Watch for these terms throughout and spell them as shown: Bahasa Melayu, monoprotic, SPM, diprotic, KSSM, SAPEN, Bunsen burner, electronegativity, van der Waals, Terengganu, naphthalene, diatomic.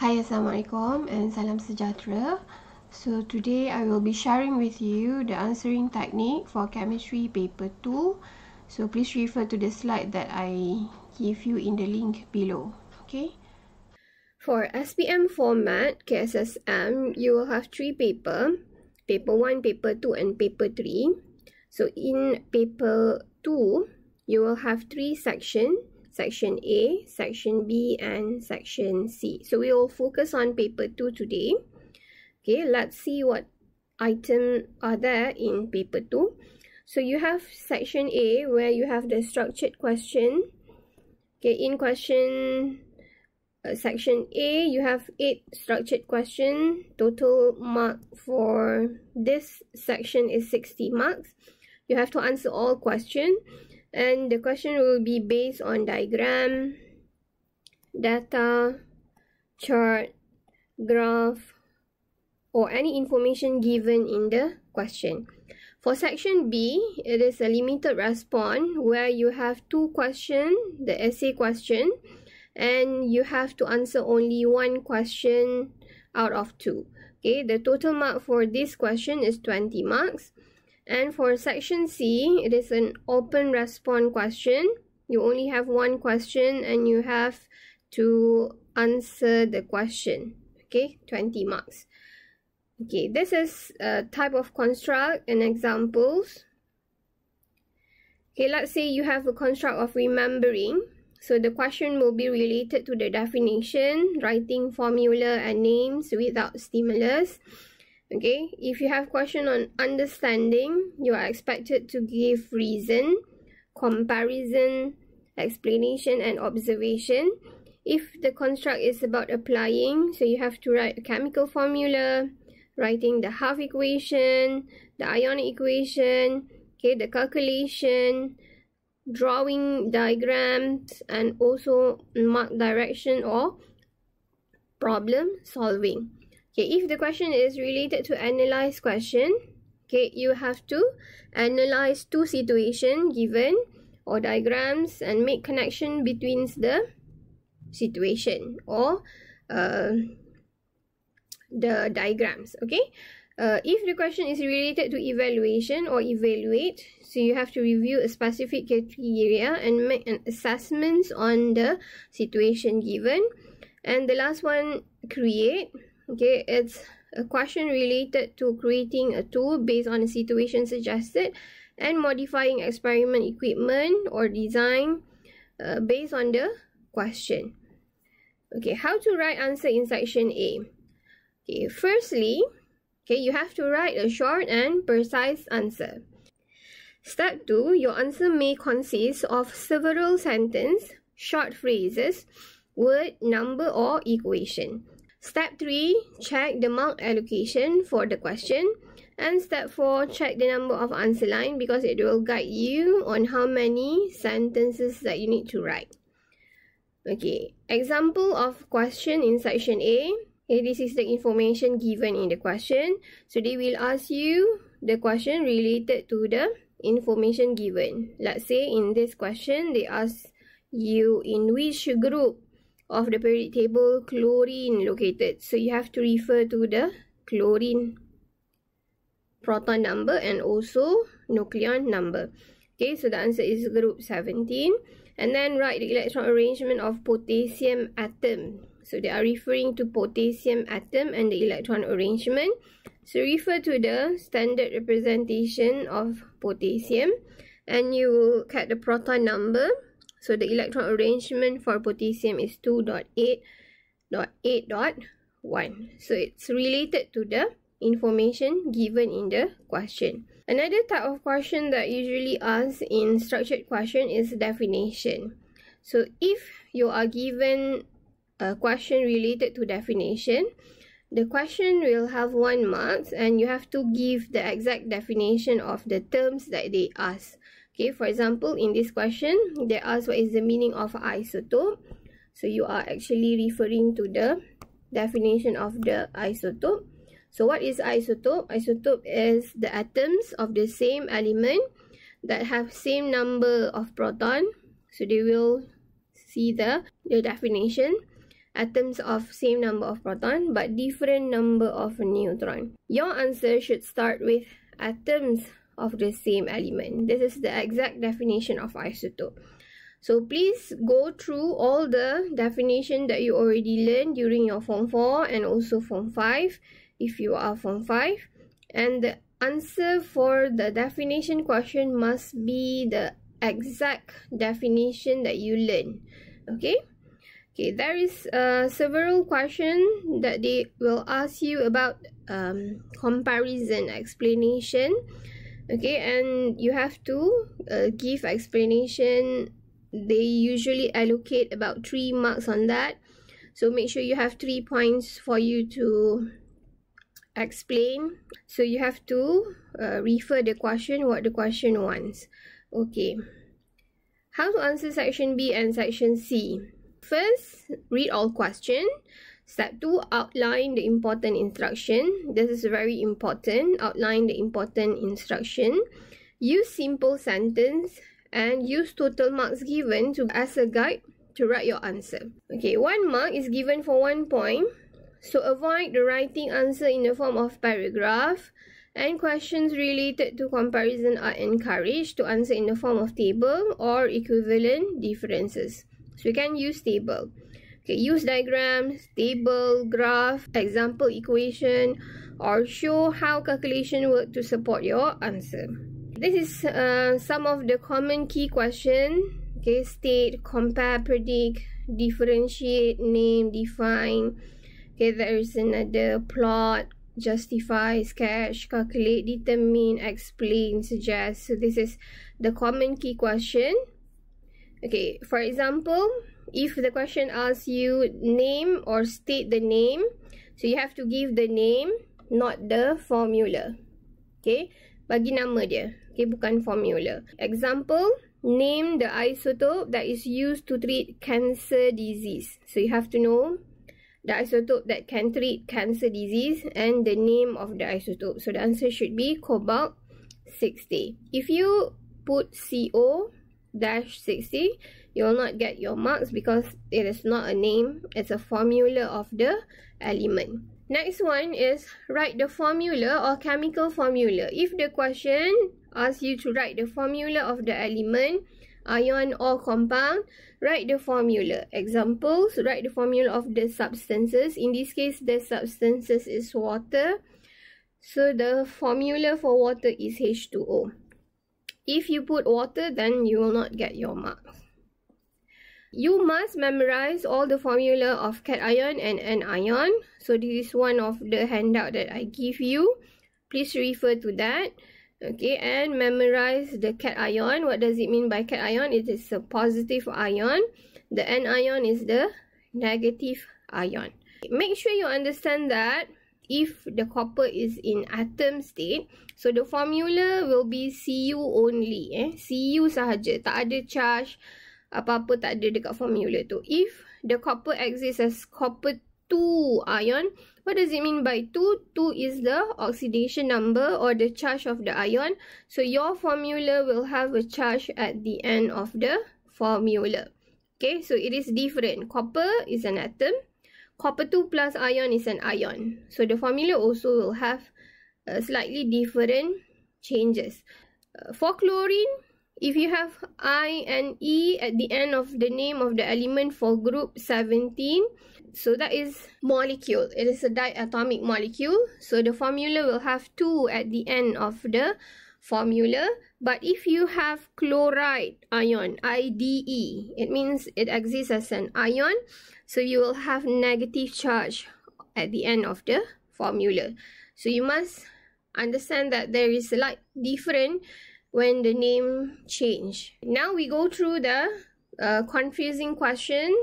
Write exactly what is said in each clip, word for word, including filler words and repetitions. Hi, Assalamualaikum and salam sejahtera. So today I will be sharing with you the answering technique for chemistry paper two. So please refer to the slide that I give you in the link below. Okay. For S P M format, K S S M, you will have three papers. Paper one, paper two and paper three. So in paper two, you will have three sections. Section A, Section B and Section C. So we will focus on paper two today. Okay, let's see what items are there in paper two. So you have Section A where you have the structured question. Okay, in question uh, Section A, you have eight structured questions. Total mark for this section is sixty marks. You have to answer all questions. And the question will be based on diagram, data, chart, graph, or any information given in the question. For section B, it is a limited response where you have two questions, the essay question, and you have to answer only one question out of two. Okay, the total mark for this question is twenty marks. And for section C, it is an open response question. You only have one question and you have to answer the question. Okay, twenty marks. Okay, this is a type of construct and examples. Okay, let's say you have a construct of remembering. So the question will be related to the definition, writing formula and names without stimulus. Okay, if you have question on understanding, you are expected to give reason, comparison, explanation and observation. If the construct is about applying, so you have to write a chemical formula, writing the half equation, the ionic equation, okay, the calculation, drawing diagrams and also mark direction or problem solving. Okay, if the question is related to analyze question, okay, you have to analyze two situations given or diagrams and make connection between the situation or uh, the diagrams. Okay, uh, if the question is related to evaluation or evaluate, so you have to review a specific criteria and make an assessments on the situation given. And the last one, create. Okay, it's a question related to creating a tool based on a situation suggested and modifying experiment equipment or design uh, based on the question. Okay, how to write answer in section A. Okay, firstly, okay, you have to write a short and precise answer. Step two, your answer may consist of several sentences, short phrases, word, number or equation. Step three, check the mark allocation for the question. And step four, check the number of answer line because it will guide you on how many sentences that you need to write. Okay, example of question in section A. Okay, this is the information given in the question. So they will ask you the question related to the information given. Let's say in this question, they ask you in which group of the periodic table chlorine located. So you have to refer to the chlorine proton number and also nucleon number. Okay, so the answer is group seventeen. And then write the electron arrangement of potassium atom. So they are referring to potassium atom and the electron arrangement. So refer to the standard representation of potassium and you will get the proton number. So the electron arrangement for potassium is two point eight point eight point one. So it's related to the information given in the question. Another type of question that usually asked in structured question is definition. So if you are given a question related to definition, the question will have one mark and you have to give the exact definition of the terms that they ask. Okay, for example, in this question, they ask what is the meaning of isotope. So you are actually referring to the definition of the isotope. So what is isotope? Isotope is the atoms of the same element that have same number of proton. So they will see the, the definition. atoms of same number of proton but different number of neutron. Your answer should start with atoms of the same element. This is the exact definition of isotope. So please go through all the definition that you already learned during your form four and also form five if you are form five. And the answer for the definition question must be the exact definition that you learn. Okay? Okay, there is uh, several questions that they will ask you about um, comparison explanation. Okay, and you have to uh, give explanation. They usually allocate about three marks on that. So make sure you have three points for you to explain. So you have to uh, refer the question, what the question wants. Okay. How to answer section B and section C. First, read all question. Step two, outline the important instruction. This is very important. Outline the important instruction. Use simple sentence and use total marks given to as a guide to write your answer. Okay, one mark is given for one point. So avoid the writing answer in the form of paragraph, and questions related to comparison are encouraged to answer in the form of table or equivalent differences. So you can use table. Okay, use diagrams, table, graph, example equation, or show how calculation work to support your answer. This is uh, some of the common key questions. Okay, state, compare, predict, differentiate, name, define. Okay, there is another plot, justify, sketch, calculate, determine, explain, suggest. So this is the common key question. Okay, for example, if the question asks you name or state the name, so you have to give the name, not the formula. Okay, bagi nama dia. Okay, bukan formula. Example, name the isotope that is used to treat cancer disease. So you have to know the isotope that can treat cancer disease and the name of the isotope. So the answer should be cobalt sixty. If you put C O sixty, you will not get your marks because it is not a name, it's a formula of the element. Next one is write the formula or chemical formula. If the question asks you to write the formula of the element, ion or compound, write the formula. Examples, write the formula of the substances. In this case, the substances is water. So the formula for water is H two O. If you put water, then you will not get your marks. You must memorize all the formula of cation and anion. So this is one of the handout that I give you. Please refer to that. Okay, and memorize the cation. What does it mean by cation? It is a positive ion. The anion is the negative ion. Make sure you understand that if the copper is in atom state, so the formula will be Cu only. Eh? Cu sahaja. Tak ada charge. Apa-apa tak ada dekat formula tu. If the copper exists as copper two ion, what does it mean by two? two is the oxidation number or the charge of the ion. So your formula will have a charge at the end of the formula. Okay, so it is different. Copper is an atom. Copper two plus ion is an ion. So the formula also will have uh, slightly different changes. Uh, for chlorine, if you have I and E at the end of the name of the element for group seventeen, so that is molecule. It is a diatomic molecule. So the formula will have two at the end of the formula. But if you have chloride ion, I D E, it means it exists as an ion. So you will have negative charge at the end of the formula. So you must understand that there is a slight difference when the name change. Now we go through the uh, confusing question,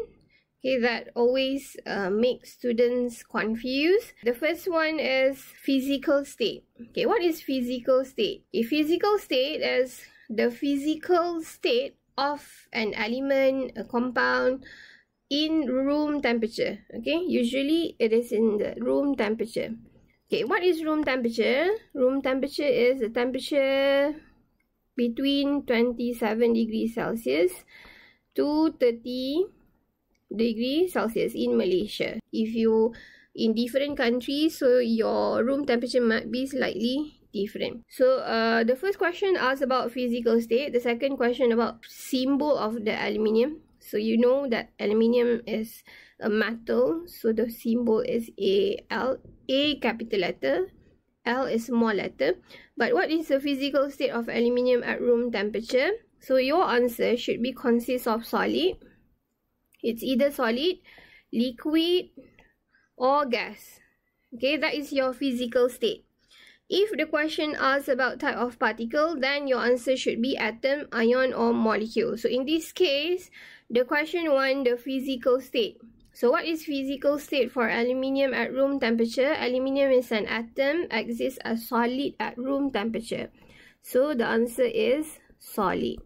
okay, that always uh, makes students confused. The first one is physical state. Okay, what is physical state? A physical state is the physical state of an element, a compound, in room temperature. Okay, usually it is in the room temperature. Okay, what is room temperature? Room temperature is the temperature between twenty-seven degrees Celsius to thirty degrees Celsius in Malaysia. If you in different countries, so your room temperature might be slightly different. So uh, the first question asks about physical state. The second question about symbol of the aluminium. So you know that aluminium is a metal. So the symbol is A L, A capital letter. L is small letter. But what is the physical state of aluminium at room temperature? So your answer should be consist of solid. It's either solid, liquid, or gas. Okay, that is your physical state. If the question asks about type of particle, then your answer should be atom, ion, or molecule. So in this case, the question one, the physical state. So what is physical state for aluminium at room temperature? Aluminium is an atom, exists as solid at room temperature. So the answer is solid.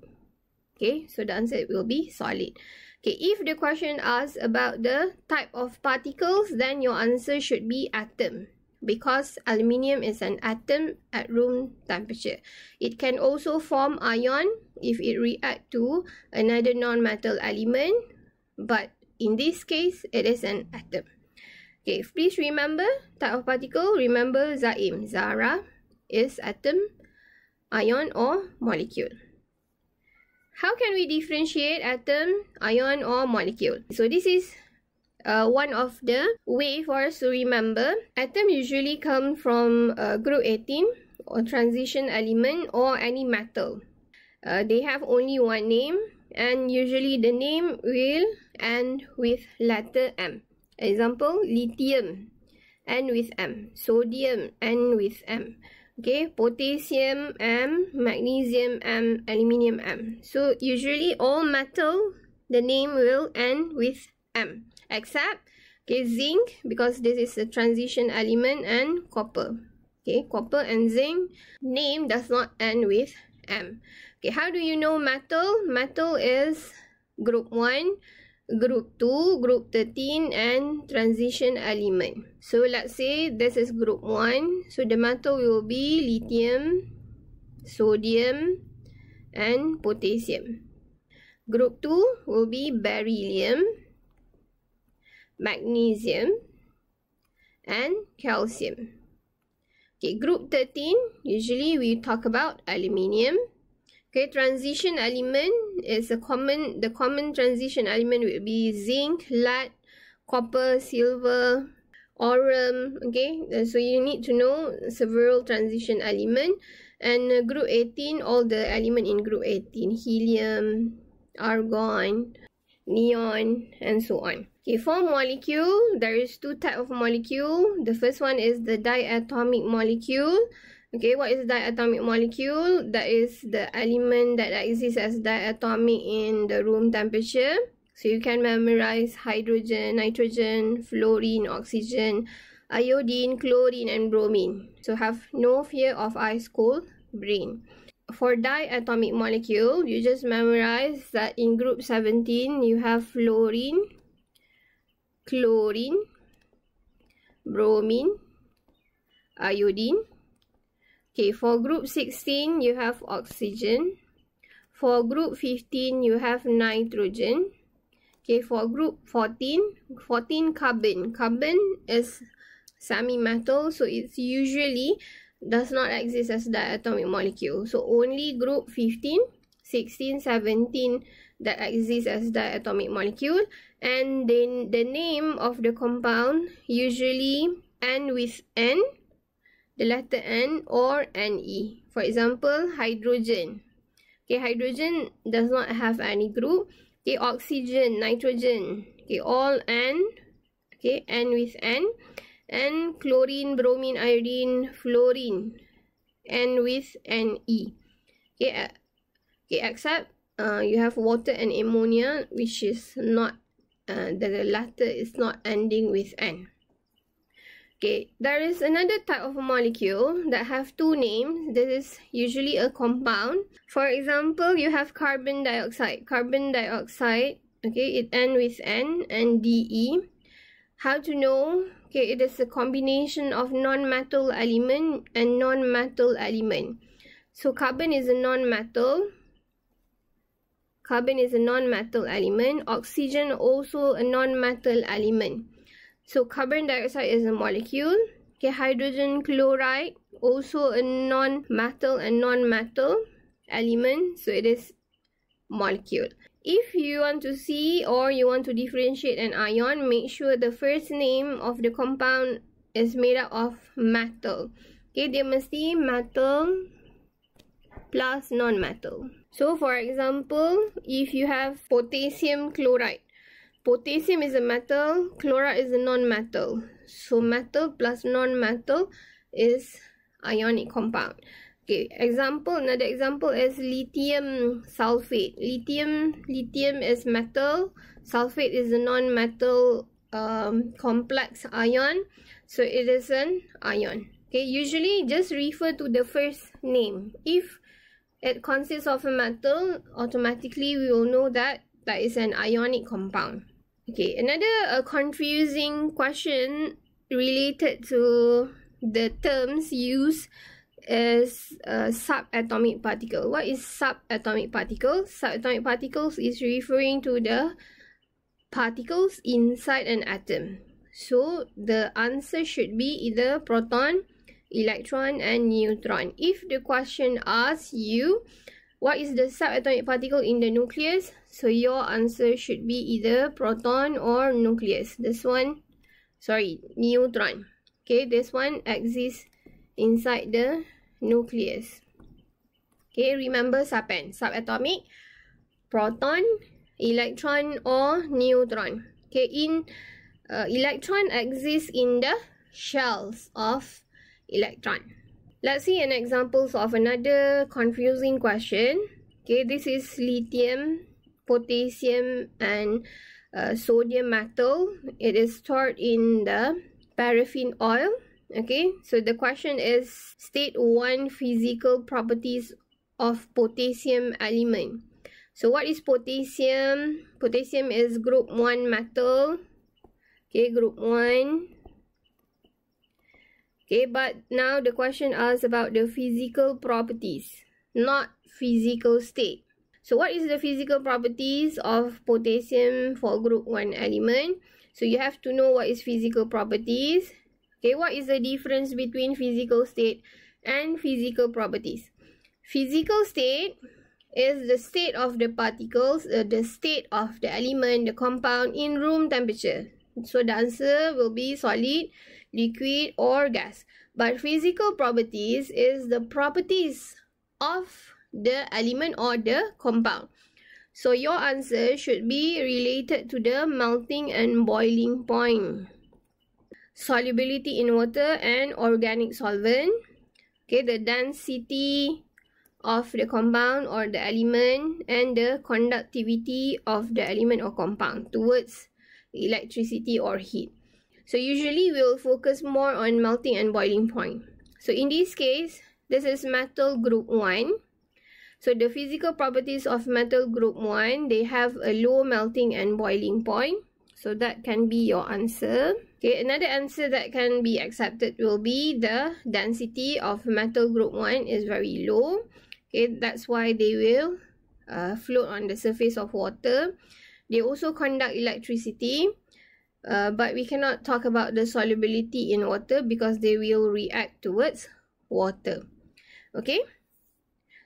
Okay, so the answer will be solid. Okay, if the question asks about the type of particles, then your answer should be atom, because aluminium is an atom at room temperature. It can also form ion if it reacts to another non-metal element, but in this case, it is an atom. Okay, please remember type of particle. Remember Zaim. Zara is atom, ion, or molecule. How can we differentiate atom, ion, or molecule? So this is Uh, one of the way for us to remember. Atom usually come from uh, group eighteen or transition element or any metal. Uh, they have only one name, and usually the name will end with letter M. Example, lithium end with M, sodium end with M. Okay, potassium M, magnesium M, aluminium M. So usually all metal, the name will end with M, except okay, zinc, because this is a transition element, and copper. Okay, copper and zinc name does not end with M. Okay, how do you know metal? Metal is group one, group two, group thirteen, and transition element. So let's say this is group one. So the metal will be lithium, sodium, and potassium. Group two will be beryllium, magnesium, and calcium. Okay, group thirteen, usually we talk about aluminium. Okay, transition element is a common, the common transition element will be zinc, lead, copper, silver, aurum. Okay, so you need to know several transition element. And group eighteen, all the element in group eighteen, helium, argon, neon, and so on. Okay, for molecule, there is two types of molecule. The first one is the diatomic molecule. Okay, what is diatomic molecule? That is the element that exists as diatomic in the room temperature. So you can memorize hydrogen, nitrogen, fluorine, oxygen, iodine, chlorine, and bromine. So have no fear of ice cold brain. For diatomic molecule, you just memorize that in group seventeen, you have fluorine, chlorine, bromine, iodine. Okay, for group sixteen, you have oxygen. For group fifteen, you have nitrogen. Okay, for group fourteen, fourteen carbon. Carbon is semi-metal, so it's usually does not exist as diatomic molecule. So only group fifteen, sixteen, seventeen that exists as diatomic molecule, and then the name of the compound usually end with N, the letter N, or N E. For example, hydrogen. Okay, hydrogen does not have any group. Okay, oxygen, nitrogen, okay, all N. Okay, N with N. And chlorine, bromine, iodine, fluorine, and with N E. Okay, okay, except uh, you have water and ammonia, which is not, uh, the latter is not ending with N. Okay, there is another type of molecule that have two names. This is usually a compound. For example, you have carbon dioxide. Carbon dioxide, okay, it ends with N and D E. How to know? Okay, it is a combination of non-metal element and non-metal element. So carbon is a non-metal. Carbon is a non-metal element. Oxygen also a non-metal element. So carbon dioxide is a molecule. Okay, hydrogen chloride also a non-metal and non-metal element. So it is molecule. If you want to see or you want to differentiate an ion, make sure the first name of the compound is made up of metal. Okay, dia mesti metal plus non-metal. So for example, if you have potassium chloride, potassium is a metal, chloride is a non-metal. So metal plus non-metal is ionic compound. Okay, example, another example is lithium sulfate. Lithium, lithium is metal, sulfate is a non-metal um, complex ion. So it is an ion. Okay, usually just refer to the first name. If it consists of a metal, automatically we will know that that is an ionic compound. Okay, another uh, confusing question related to the terms used is uh, subatomic particle. What is subatomic particle? Subatomic particles is referring to the particles inside an atom. So the answer should be either proton, electron, and neutron. If the question asks you, what is the subatomic particle in the nucleus? So your answer should be either proton or nucleus. This one, sorry, neutron. Okay, this one exists inside the nucleus. Okay, remember SAPEN. Subatomic, proton, electron, or neutron. Okay, in uh, electron exists in the shells of electron. Let's see an example of another confusing question. Okay, this is lithium, potassium, and uh, sodium metal. It is stored in the paraffin oil. Okay, so the question is, state one physical properties of potassium element. So what is potassium? Potassium is group one metal. Okay, group one. Okay, but now the question asks about the physical properties, not physical state. So what is the physical properties of potassium for group one element? So you have to know what is physical properties. Okay, what is the difference between physical state and physical properties? Physical state is the state of the particles, uh, the state of the element, the compound in room temperature. So the answer will be solid, liquid, or gas. But physical properties is the properties of the element or the compound. So your answer should be related to the melting and boiling point, solubility in water and organic solvent. Okay, the density of the compound or the element, and the conductivity of the element or compound towards electricity or heat. So usually we will focus more on melting and boiling point. So in this case, this is metal group one. So the physical properties of metal group one, they have a low melting and boiling point. So that can be your answer. Okay, another answer that can be accepted will be the density of metal group one is very low. Okay, that's why they will uh, float on the surface of water. They also conduct electricity, uh, but we cannot talk about the solubility in water because they will react towards water. Okay,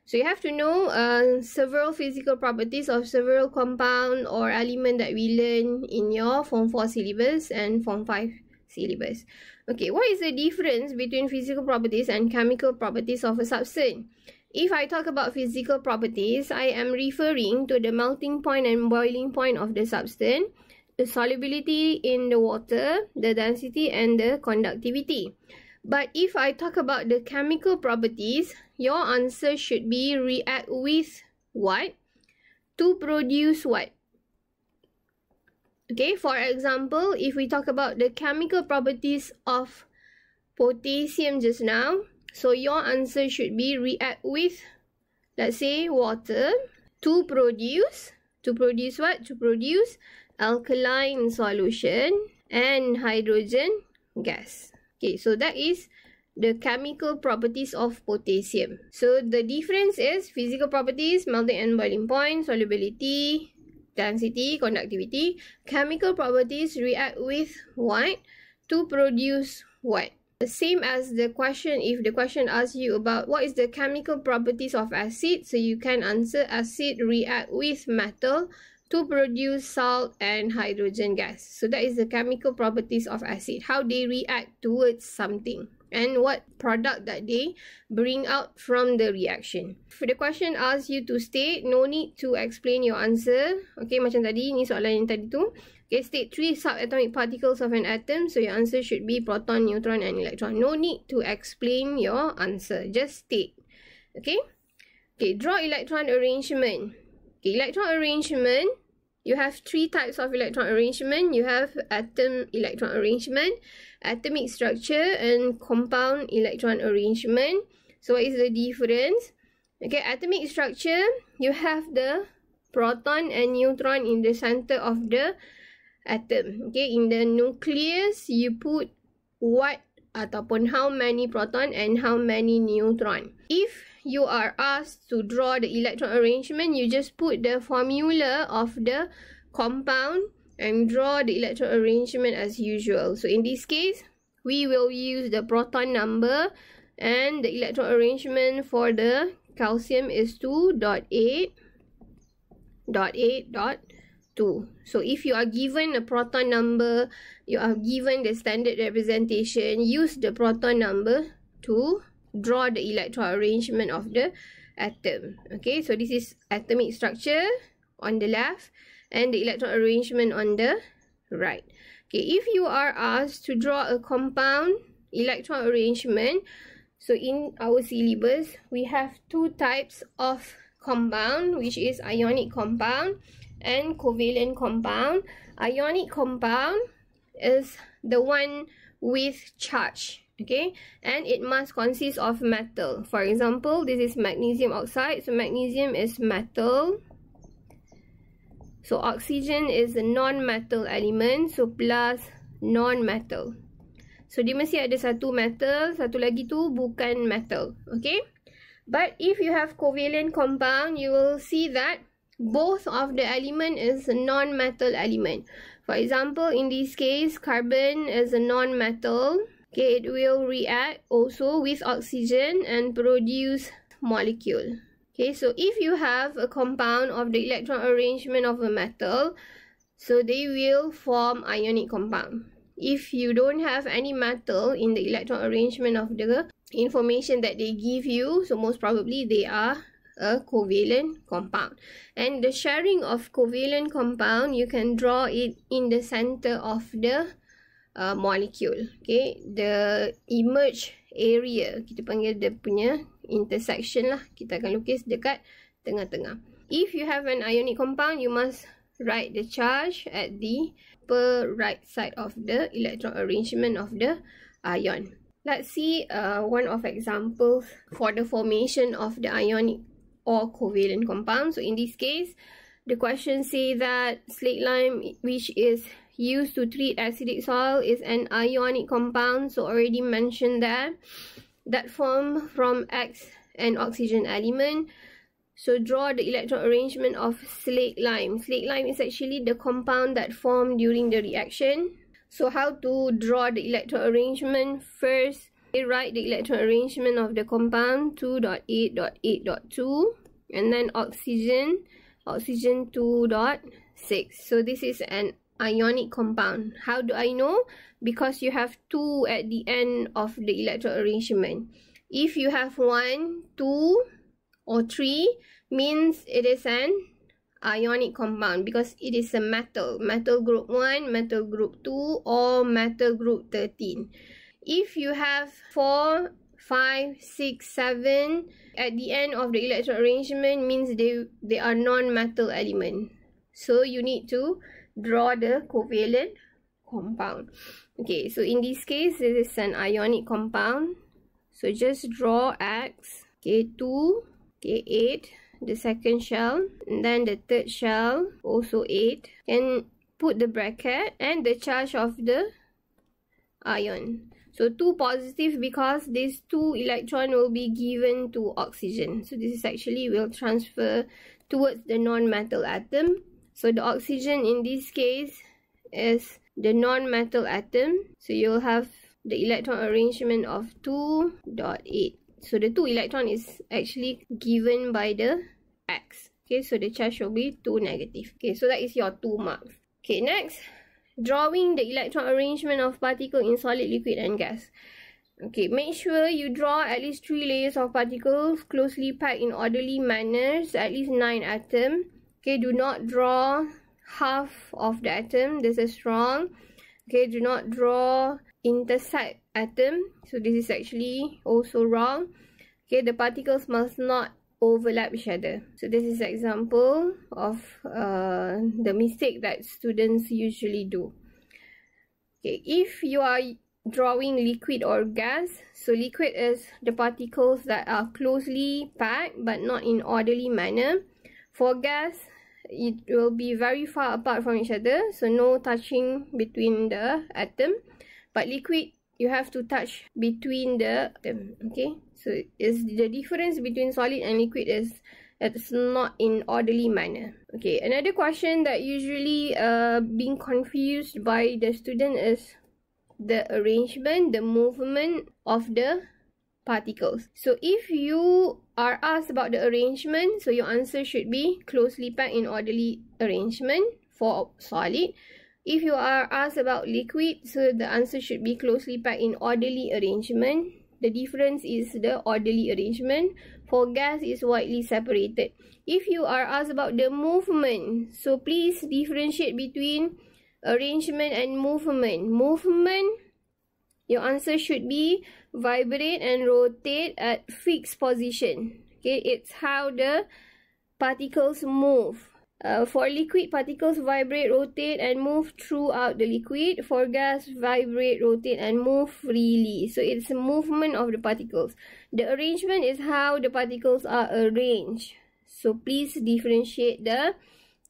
so you have to know uh, several physical properties of several compound or element that we learn in your Form four syllabus and Form five syllabus. Okay, what is the difference between physical properties and chemical properties of a substance? If I talk about physical properties, I am referring to the melting point and boiling point of the substance, the solubility in the water, the density, and the conductivity. But if I talk about the chemical properties, your answer should be react with what to produce what. Okay, for example, if we talk about the chemical properties of potassium just now, so your answer should be react with, let's say, water to produce, to produce what? To produce alkaline solution and hydrogen gas. Okay, so that is the chemical properties of potassium. So the difference is physical properties, melting and boiling point, solubility, density, conductivity. Chemical properties react with what to produce what? The same as the question, if the question asks you about what is the chemical properties of acid, so you can answer acid react with metal to produce salt and hydrogen gas. So that is the chemical properties of acid, how they react towards something and what product that they bring out from the reaction. If the question asks you to state, no need to explain your answer. Okay, macam tadi, ni soalan yang tadi tu. Okay, state three subatomic particles of an atom. So your answer should be proton, neutron and electron. No need to explain your answer. Just state. Okay. Okay, draw electron arrangement. Okay, electron arrangement. You have three types of electron arrangement. You have atom electron arrangement, atomic structure, and compound electron arrangement. So what is the difference? Okay, atomic structure, you have the proton and neutron in the center of the atom. Okay, in the nucleus, you put what ataupun how many proton and how many neutron. If you are asked to draw the electron arrangement, you just put the formula of the compound and draw the electron arrangement as usual. So in this case, we will use the proton number, and the electron arrangement for the calcium is two dot eight dot eight dot two. So if you are given a proton number, you are given the standard representation, use the proton number to draw the electron arrangement of the atom. Okay, so this is atomic structure on the left and the electron arrangement on the right. Okay, if you are asked to draw a compound electron arrangement, so in our syllabus, we have two types of compound, which is ionic compound and covalent compound. Ionic compound is the one with charge. Okay, and it must consist of metal. For example, this is magnesium oxide. So magnesium is metal. So oxygen is a non-metal element. So plus non-metal. So dia mesti ada satu metal, satu lagi tu bukan metal. Okay. But if you have covalent compound, you will see that both of the element is a non-metal element. For example, in this case, carbon is a non-metal. Okay, it will react also with oxygen and produce molecule. Okay, so if you have a compound of the electron arrangement of a metal, so they will form ionic compound. If you don't have any metal in the electron arrangement of the information that they give you, so most probably they are a covalent compound. And the sharing of covalent compound, you can draw it in the center of the Uh, molecule. Okay, the emerge area, kita panggil dia punya intersection lah, kita akan lukis dekat tengah-tengah. If you have an ionic compound, you must write the charge at the upper right side of the electron arrangement of the ion. Let's see uh, one of examples for the formation of the ionic or covalent compound. So in this case, the question say that slaked lime, which is used to treat acidic soil, is an ionic compound. So already mentioned that that form from X and oxygen element. So draw the electron arrangement of slaked lime. Slaked lime is actually the compound that formed during the reaction. So how to draw the electron arrangement? First, write the electron arrangement of the compound two dot eight dot eight dot two, and then oxygen, oxygen two dot six. So this is an ionic compound. How do I know? Because you have two at the end of the electron arrangement. If you have one, two, or three, means it is an ionic compound because it is a metal. Metal group one, metal group two, or metal group thirteen. If you have four, five, six, seven at the end of the electron arrangement, means they they are non-metal element. So you need to draw the covalent compound. Okay, so in this case, this is an ionic compound. So just draw X, okay, two, okay, eight, the second shell, and then the third shell, also eight, and put the bracket and the charge of the ion. So two positive because these two electrons will be given to oxygen. So this is actually will transfer towards the non-metal atom. So the oxygen in this case is the non-metal atom. So you'll have the electron arrangement of two point eight. So the two electron is actually given by the X. Okay, so the charge will be two negative. Okay, so that is your two marks. Okay, next. Drawing the electron arrangement of particles in solid, liquid and gas. Okay, make sure you draw at least three layers of particles closely packed in orderly manners, at least nine atoms. Okay, do not draw half of the atom. This is wrong. Okay, do not draw intersect atom. So this is actually also wrong. Okay, the particles must not overlap each other. So this is example of uh, the mistake that students usually do. Okay, if you are drawing liquid or gas, so liquid is the particles that are closely packed but not in orderly manner. For gas, it will be very far apart from each other, so no touching between the atom. But liquid, you have to touch between the atom. Okay, so is the difference between solid and liquid is it's not in orderly manner. Okay, another question that usually uh being confused by the student is the arrangement, the movement of the particles. So if you are asked about the arrangement, so your answer should be closely packed in orderly arrangement for solid. If you are asked about liquid, so the answer should be closely packed in orderly arrangement. The difference is the orderly arrangement. For gas, is widely separated. If you are asked about the movement, so please differentiate between arrangement and movement. Movement, your answer should be vibrate and rotate at fixed position. Okay, it's how the particles move. Uh, for liquid, particles vibrate, rotate and move throughout the liquid. For gas, vibrate, rotate and move freely. So it's movement of the particles. The arrangement is how the particles are arranged. So please differentiate the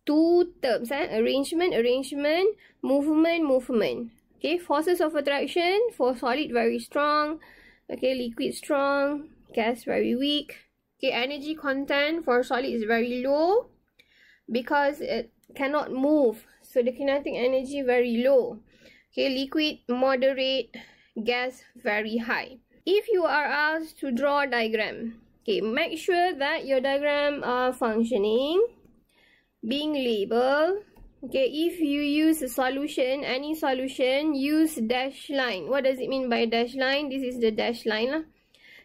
two terms, eh? Arrangement, arrangement, movement, movement. Okay, forces of attraction for solid very strong. Okay, liquid strong, gas very weak. Okay, energy content for solid is very low, because it cannot move, so the kinetic energy very low. Okay, liquid moderate, gas very high. If you are asked to draw a diagram, okay, make sure that your diagram are functioning, being labeled. Okay, if you use a solution, any solution, use dash line. What does it mean by dash line? This is the dash line lah.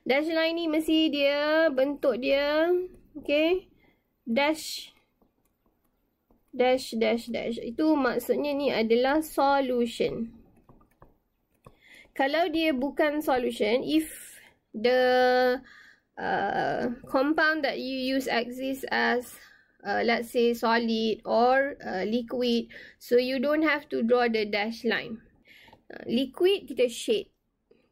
Dash line ni mesti dia bentuk dia, okay, dash dash dash dash, itu maksudnya ni adalah solution. Kalau dia bukan solution, if the uh, compound that you use exists as uh, let's say solid or uh, liquid, so you don't have to draw the dash line. Uh, liquid kita shade.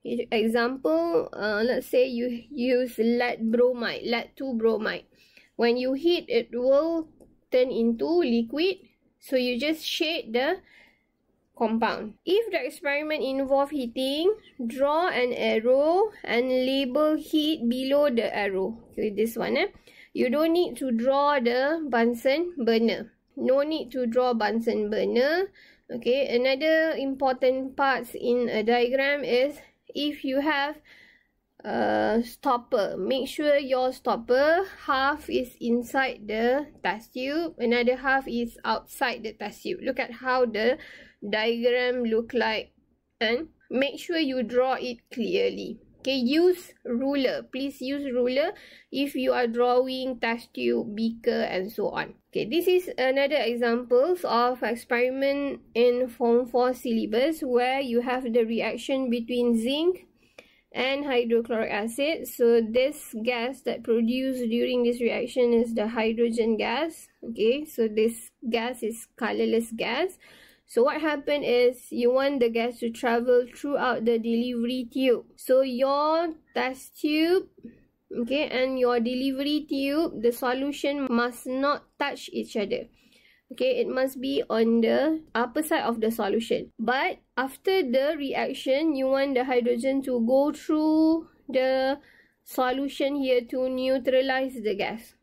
Okay, example, uh, let's say you use lead bromide, lead two bromide. When you heat, it will turn into liquid, so you just shade the compound. If the experiment involves heating, draw an arrow and label heat below the arrow. Okay, this one, eh? You don't need to draw the Bunsen burner. No need to draw Bunsen burner. Okay, another important part in a diagram is if you have Uh, stopper, make sure your stopper half is inside the test tube, another half is outside the test tube. Look at how the diagram look like and make sure you draw it clearly. Okay, use ruler, please use ruler if you are drawing test tube, beaker and so on. Okay, this is another examples of experiment in form four syllabus where you have the reaction between zinc and hydrochloric acid. So this gas that produced during this reaction is the hydrogen gas. Okay, so this gas is colorless gas. So what happened is you want the gas to travel throughout the delivery tube. So your test tube, okay, and your delivery tube, the solution must not touch each other. okay, it must be on the upper side of the solution. But after the reaction, you want the hydrogen to go through the solution here to neutralize the gas.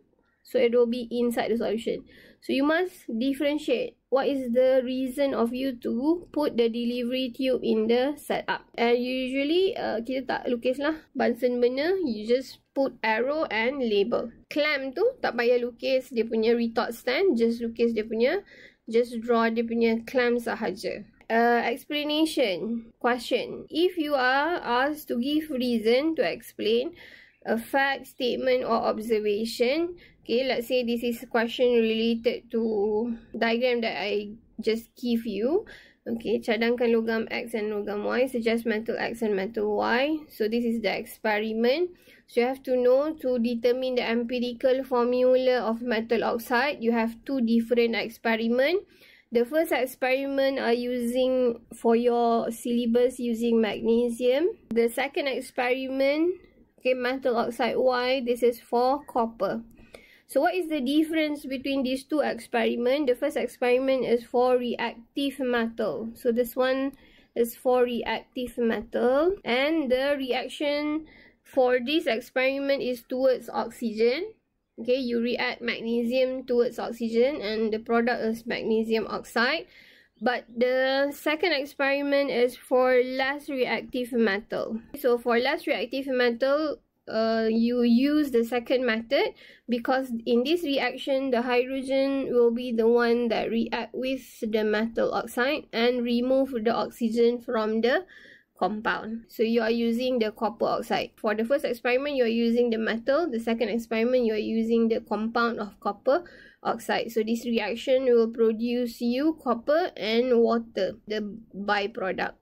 So it will be inside the solution. So you must differentiate what is the reason of you to put the delivery tube in the setup. And usually, uh, kita tak lukis lah. Bunsen burner, you just put arrow and label. Clamp tu tak payah lukis dia punya retort stand. Just lukis dia punya, just draw dia punya clamp sahaja. Uh, explanation. Question. If you are asked to give reason to explain a fact, statement or observation. Okay, let's say this is a question related to diagram that I just give you. Okay, cadangkan logam X and logam Y. Suggest metal X and metal Y. So, this is the experiment. So, you have to know to determine the empirical formula of metal oxide. You have two different experiments. The first experiment are using for your syllabus using magnesium. The second experiment, okay, metal oxide Y, this is for copper. So what is the difference between these two experiments? The first experiment is for reactive metal. So this one is for reactive metal. And the reaction for this experiment is towards oxygen. Okay, you react magnesium towards oxygen and the product is magnesium oxide. But the second experiment is for less reactive metal. So for less reactive metal, uh, you use the second method because in this reaction, the hydrogen will be the one that react with the metal oxide and remove the oxygen from the compound. So you are using the copper oxide. For the first experiment, you are using the metal. The second experiment, you are using the compound of copper oxide. So this reaction will produce you copper and water, the byproduct.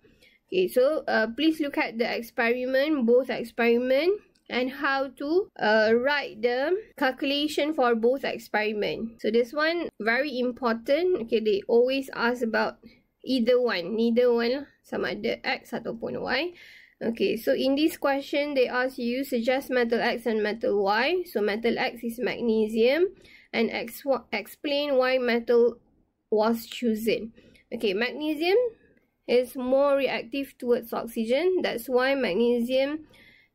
Okay, so uh, please look at the experiment, both experiment, and how to uh, write the calculation for both experiment. So this one very important. Okay, they always ask about either one, neither one, sama ada X ataupun Y. Okay, so in this question, they ask you suggest metal X and metal Y. So metal X is magnesium and X explain why metal was chosen. Okay, magnesium is more reactive towards oxygen. That's why magnesium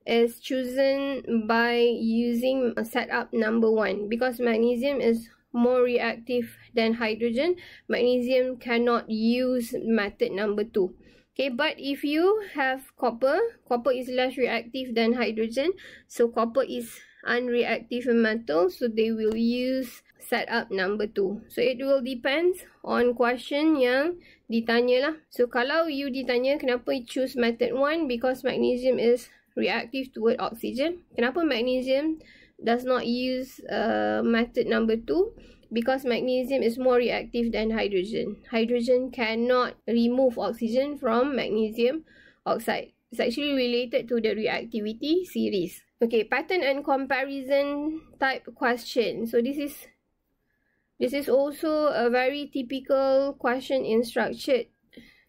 is chosen by using setup number one because magnesium is more reactive than hydrogen. Magnesium cannot use method number two. Okay, but if you have copper, copper is less reactive than hydrogen. So copper is unreactive metal. So they will use setup number two. So it will depends on question yang ditanya lah. So kalau you ditanya kenapa you choose method one because magnesium is reactive toward oxygen. Kenapa magnesium does not use uh, method number two? Because magnesium is more reactive than hydrogen. Hydrogen cannot remove oxygen from magnesium oxide. It's actually related to the reactivity series. Okay, pattern and comparison type question. So this is this is also a very typical question in structured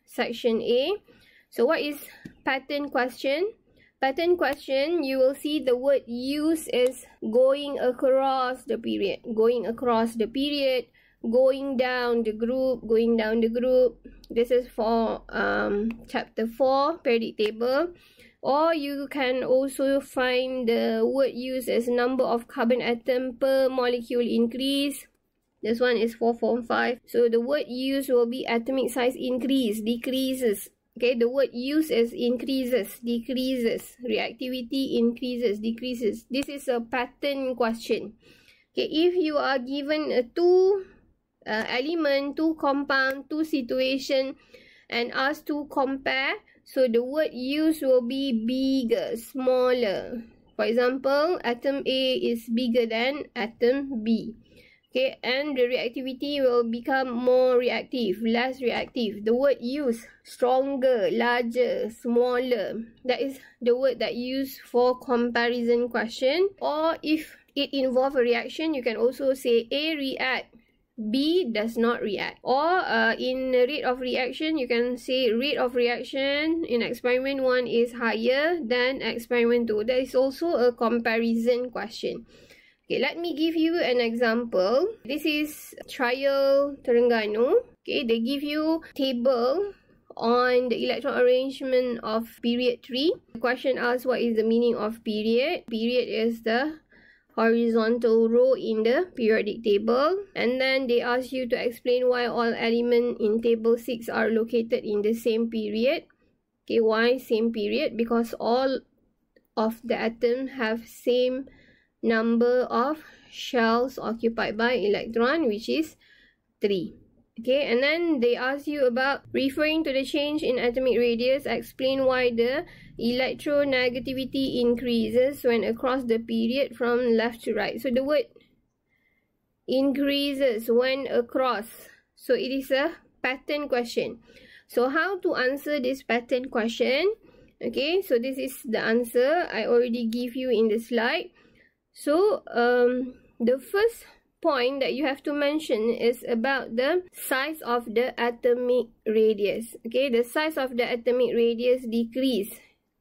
section A. So what is pattern question? Pattern question, you will see the word use is going across the period, going across the period, going down the group, going down the group. This is for um, chapter four, periodic table. Or you can also find the word use as number of carbon atom per molecule increase. This one is four point five. So the word use will be atomic size increase, decreases. Okay, the word use is increases, decreases, reactivity increases, decreases. This is a pattern question. Okay, if you are given a two uh, element, two compound, two situation and asked to compare, so the word use will be bigger, smaller. For example, atom A is bigger than atom B. Okay, and the reactivity will become more reactive, less reactive. The word use, stronger, larger, smaller. That is the word that used for comparison question. Or if it involves a reaction, you can also say A react, B does not react. Or uh, in rate of reaction, you can say rate of reaction in experiment one is higher than experiment two. That is also a comparison question. Okay, let me give you an example. This is trial Terengganu. Okay, they give you table on the electron arrangement of period three. The question asks what is the meaning of period. Period is the horizontal row in the periodic table, and then they ask you to explain why all elements in table six are located in the same period. Okay, why same period? Because all of the atoms have same number of shells occupied by electron, which is three. Okay, and then they ask you about referring to the change in atomic radius, explain why the electronegativity increases when across the period from left to right. So the word increases when across. So it is a pattern question. So how to answer this pattern question? Okay, so this is the answer I already give you in the slide. So um, the first point that you have to mention is about the size of the atomic radius. Okay, the size of the atomic radius decrease.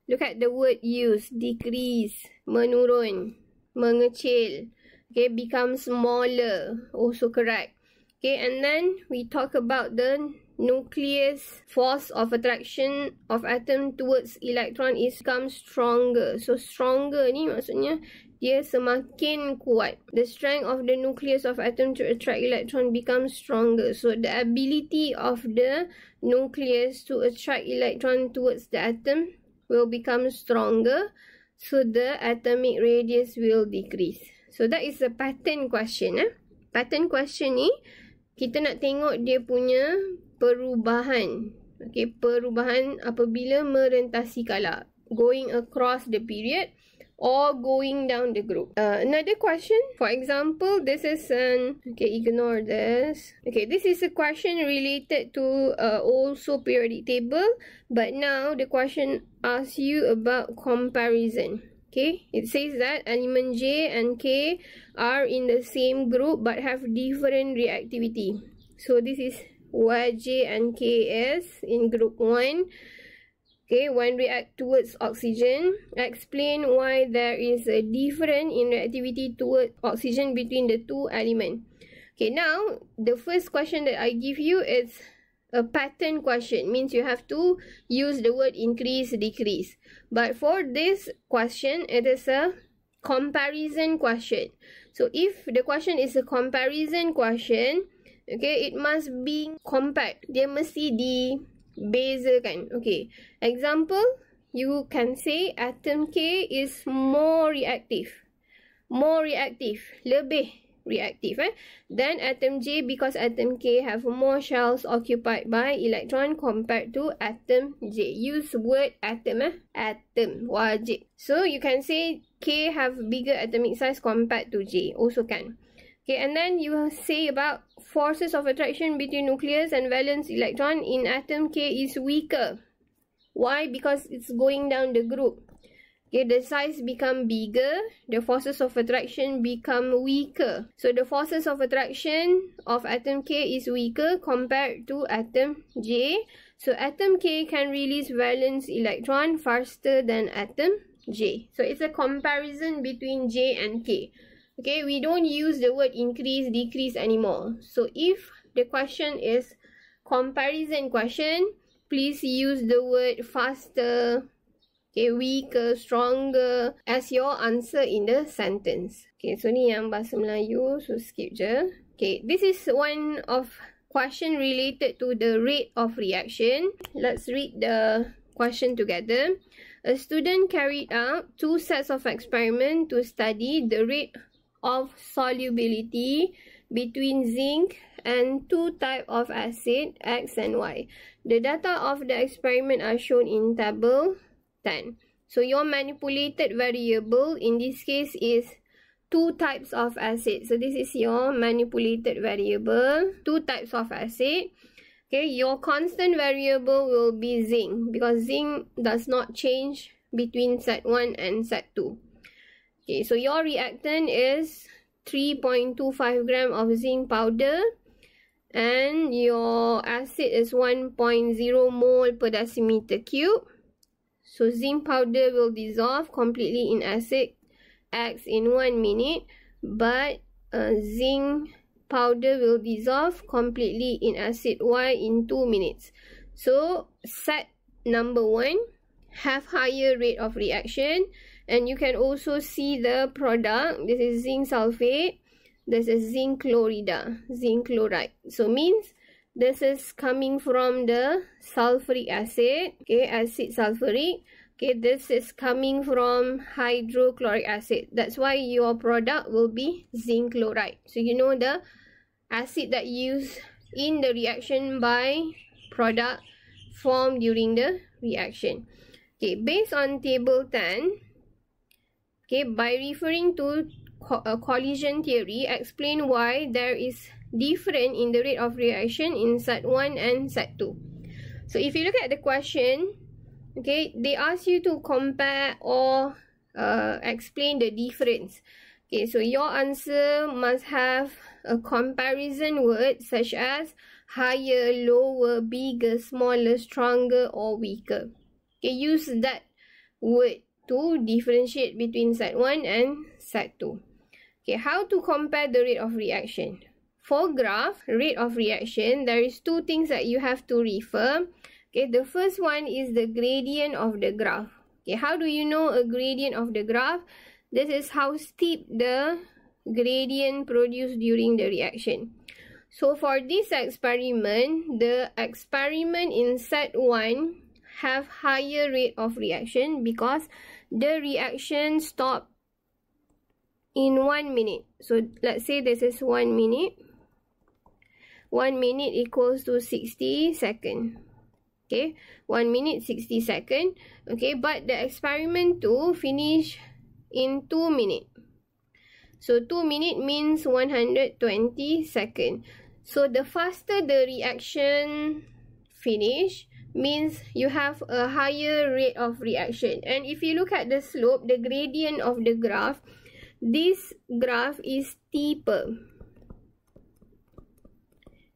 Look at the word use, decrease, menurun, mengecil, okay, become smaller, also correct. Okay, and then we talk about the nucleus force of attraction of atom towards electron is become stronger. So stronger ni maksudnya dia semakin kuat. The strength of the nucleus of atom to attract electron becomes stronger. So the ability of the nucleus to attract electron towards the atom will become stronger. So the atomic radius will decrease. So that is a pattern question. Eh? Pattern question ni kita nak tengok dia punya perubahan. Okay, perubahan apabila merentasi kala, going across the period or going down the group. Uh, another question, for example, this is an, okay, ignore this. Okay, this is a question related to uh, also periodic table, but now the question asks you about comparison. Okay, it says that element J and K are in the same group but have different reactivity. So this is where J and K is in group one. Okay, when react towards oxygen, explain why there is a difference in reactivity towards oxygen between the two elements. Okay, now the first question that I give you is a pattern question, means you have to use the word increase, decrease. But for this question, it is a comparison question. So if the question is a comparison question, okay, it must be compact. Dia mesti di bezakan. Okay, example, you can say atom K is more reactive, more reactive, lebih reactive eh, than atom J because atom K have more shells occupied by electron compared to atom J. Use word atom eh, atom wajib. So you can say K have bigger atomic size compared to J, also can. Okay, and then you say about forces of attraction between nucleus and valence electron in atom K is weaker. Why? Because it's going down the group. Okay, the size become bigger, the forces of attraction become weaker. So the forces of attraction of atom K is weaker compared to atom J. So atom K can release valence electron faster than atom J. So it's a comparison between J and K. Okay, we don't use the word increase, decrease anymore. So if the question is comparison question, please use the word faster, okay, weaker, stronger as your answer in the sentence. Okay, so ni yang bahasa Melayu, so skip je. Okay, this is one of question related to the rate of reaction. Let's read the question together. A student carried out two sets of experiments to study the rate of solubility between zinc and two types of acid, X and Y. The data of the experiment are shown in table ten. So your manipulated variable in this case is two types of acid. So this is your manipulated variable, two types of acid. Okay, your constant variable will be zinc because zinc does not change between set one and set two. Okay, so your reactant is three point two five grams of zinc powder and your acid is one point zero mole per decimeter cube. So zinc powder will dissolve completely in acid X in one minute but uh, zinc powder will dissolve completely in acid Y in two minutes. So set number one have higher rate of reaction, and you can also see the product. This is zinc sulfate, this is zinc chloride, zinc chloride. So means this is coming from the sulfuric acid, okay, acid sulfuric. Okay, this is coming from hydrochloric acid. That's why your product will be zinc chloride. So you know the acid that used in the reaction by product formed during the reaction. Okay, based on table ten, okay, by referring to co uh, collision theory, explain why there is difference in the rate of reaction in set one and set two. So if you look at the question, okay, they ask you to compare or uh, explain the difference. Okay, so your answer must have a comparison word such as higher, lower, bigger, smaller, stronger or weaker. Okay, use that word to differentiate between set one and set two. Okay, how to compare the rate of reaction? For graph, rate of reaction, there is two things that you have to refer. Okay, the first one is the gradient of the graph. Okay, how do you know a gradient of the graph? This is how steep the gradient produced during the reaction. So for this experiment, the experiment in set one have higher rate of reaction because the reaction stopped in one minute. So let's say this is one minute. One minute equals to sixty seconds. Okay, one minute sixty seconds. Okay, but the experiment two finish in two minutes. So two minutes means one hundred twenty seconds. So the faster the reaction finish means you have a higher rate of reaction. And if you look at the slope, the gradient of the graph, this graph is steeper.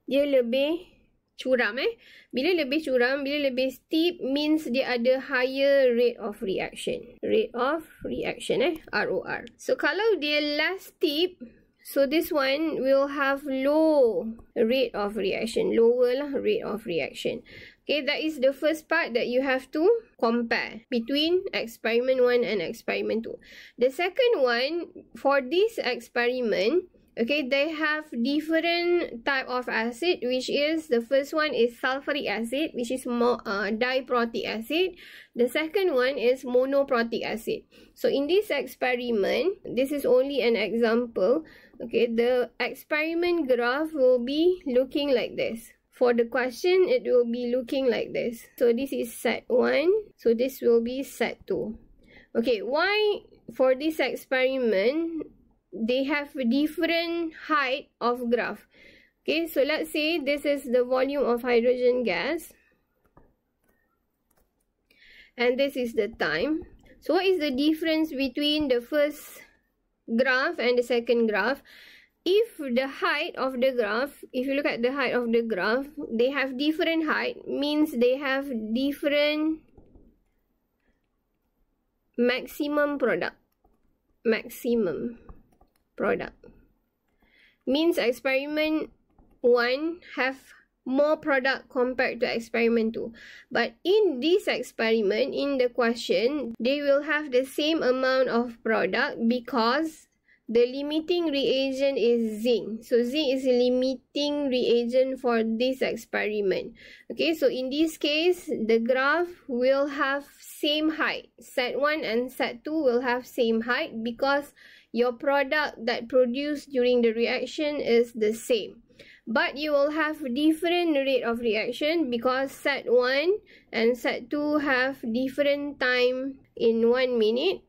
Dia lebih curam eh. Bila lebih curam, bila lebih steep means dia ada higher rate of reaction. Rate of reaction eh, R O R. So kalau dia less steep, so this one will have low rate of reaction. Lower lah rate of reaction. Okay, that is the first part that you have to compare between experiment one and experiment two. The second one, for this experiment, okay, they have different type of acid, which is the first one is sulfuric acid, which is more uh, diprotic acid. The second one is monoprotic acid. So in this experiment, this is only an example. Okay, the experiment graph will be looking like this. For the question, it will be looking like this. So this is set one. So this will be set two. Okay, why for this experiment they have different height of graph? Okay, so let's say this is the volume of hydrogen gas and this is the time. So what is the difference between the first graph and the second graph? If the height of the graph, if you look at the height of the graph, they have different height, means they have different maximum product. Maximum product means experiment one have more product compared to experiment two, but in this experiment, in the question, they will have the same amount of product because the limiting reagent is zinc. So zinc is limiting reagent for this experiment. Okay, so in this case, the graph will have same height. Set one and set two will have same height because your product that produced during the reaction is the same. But you will have different rate of reaction because set one and set two have different time in one minute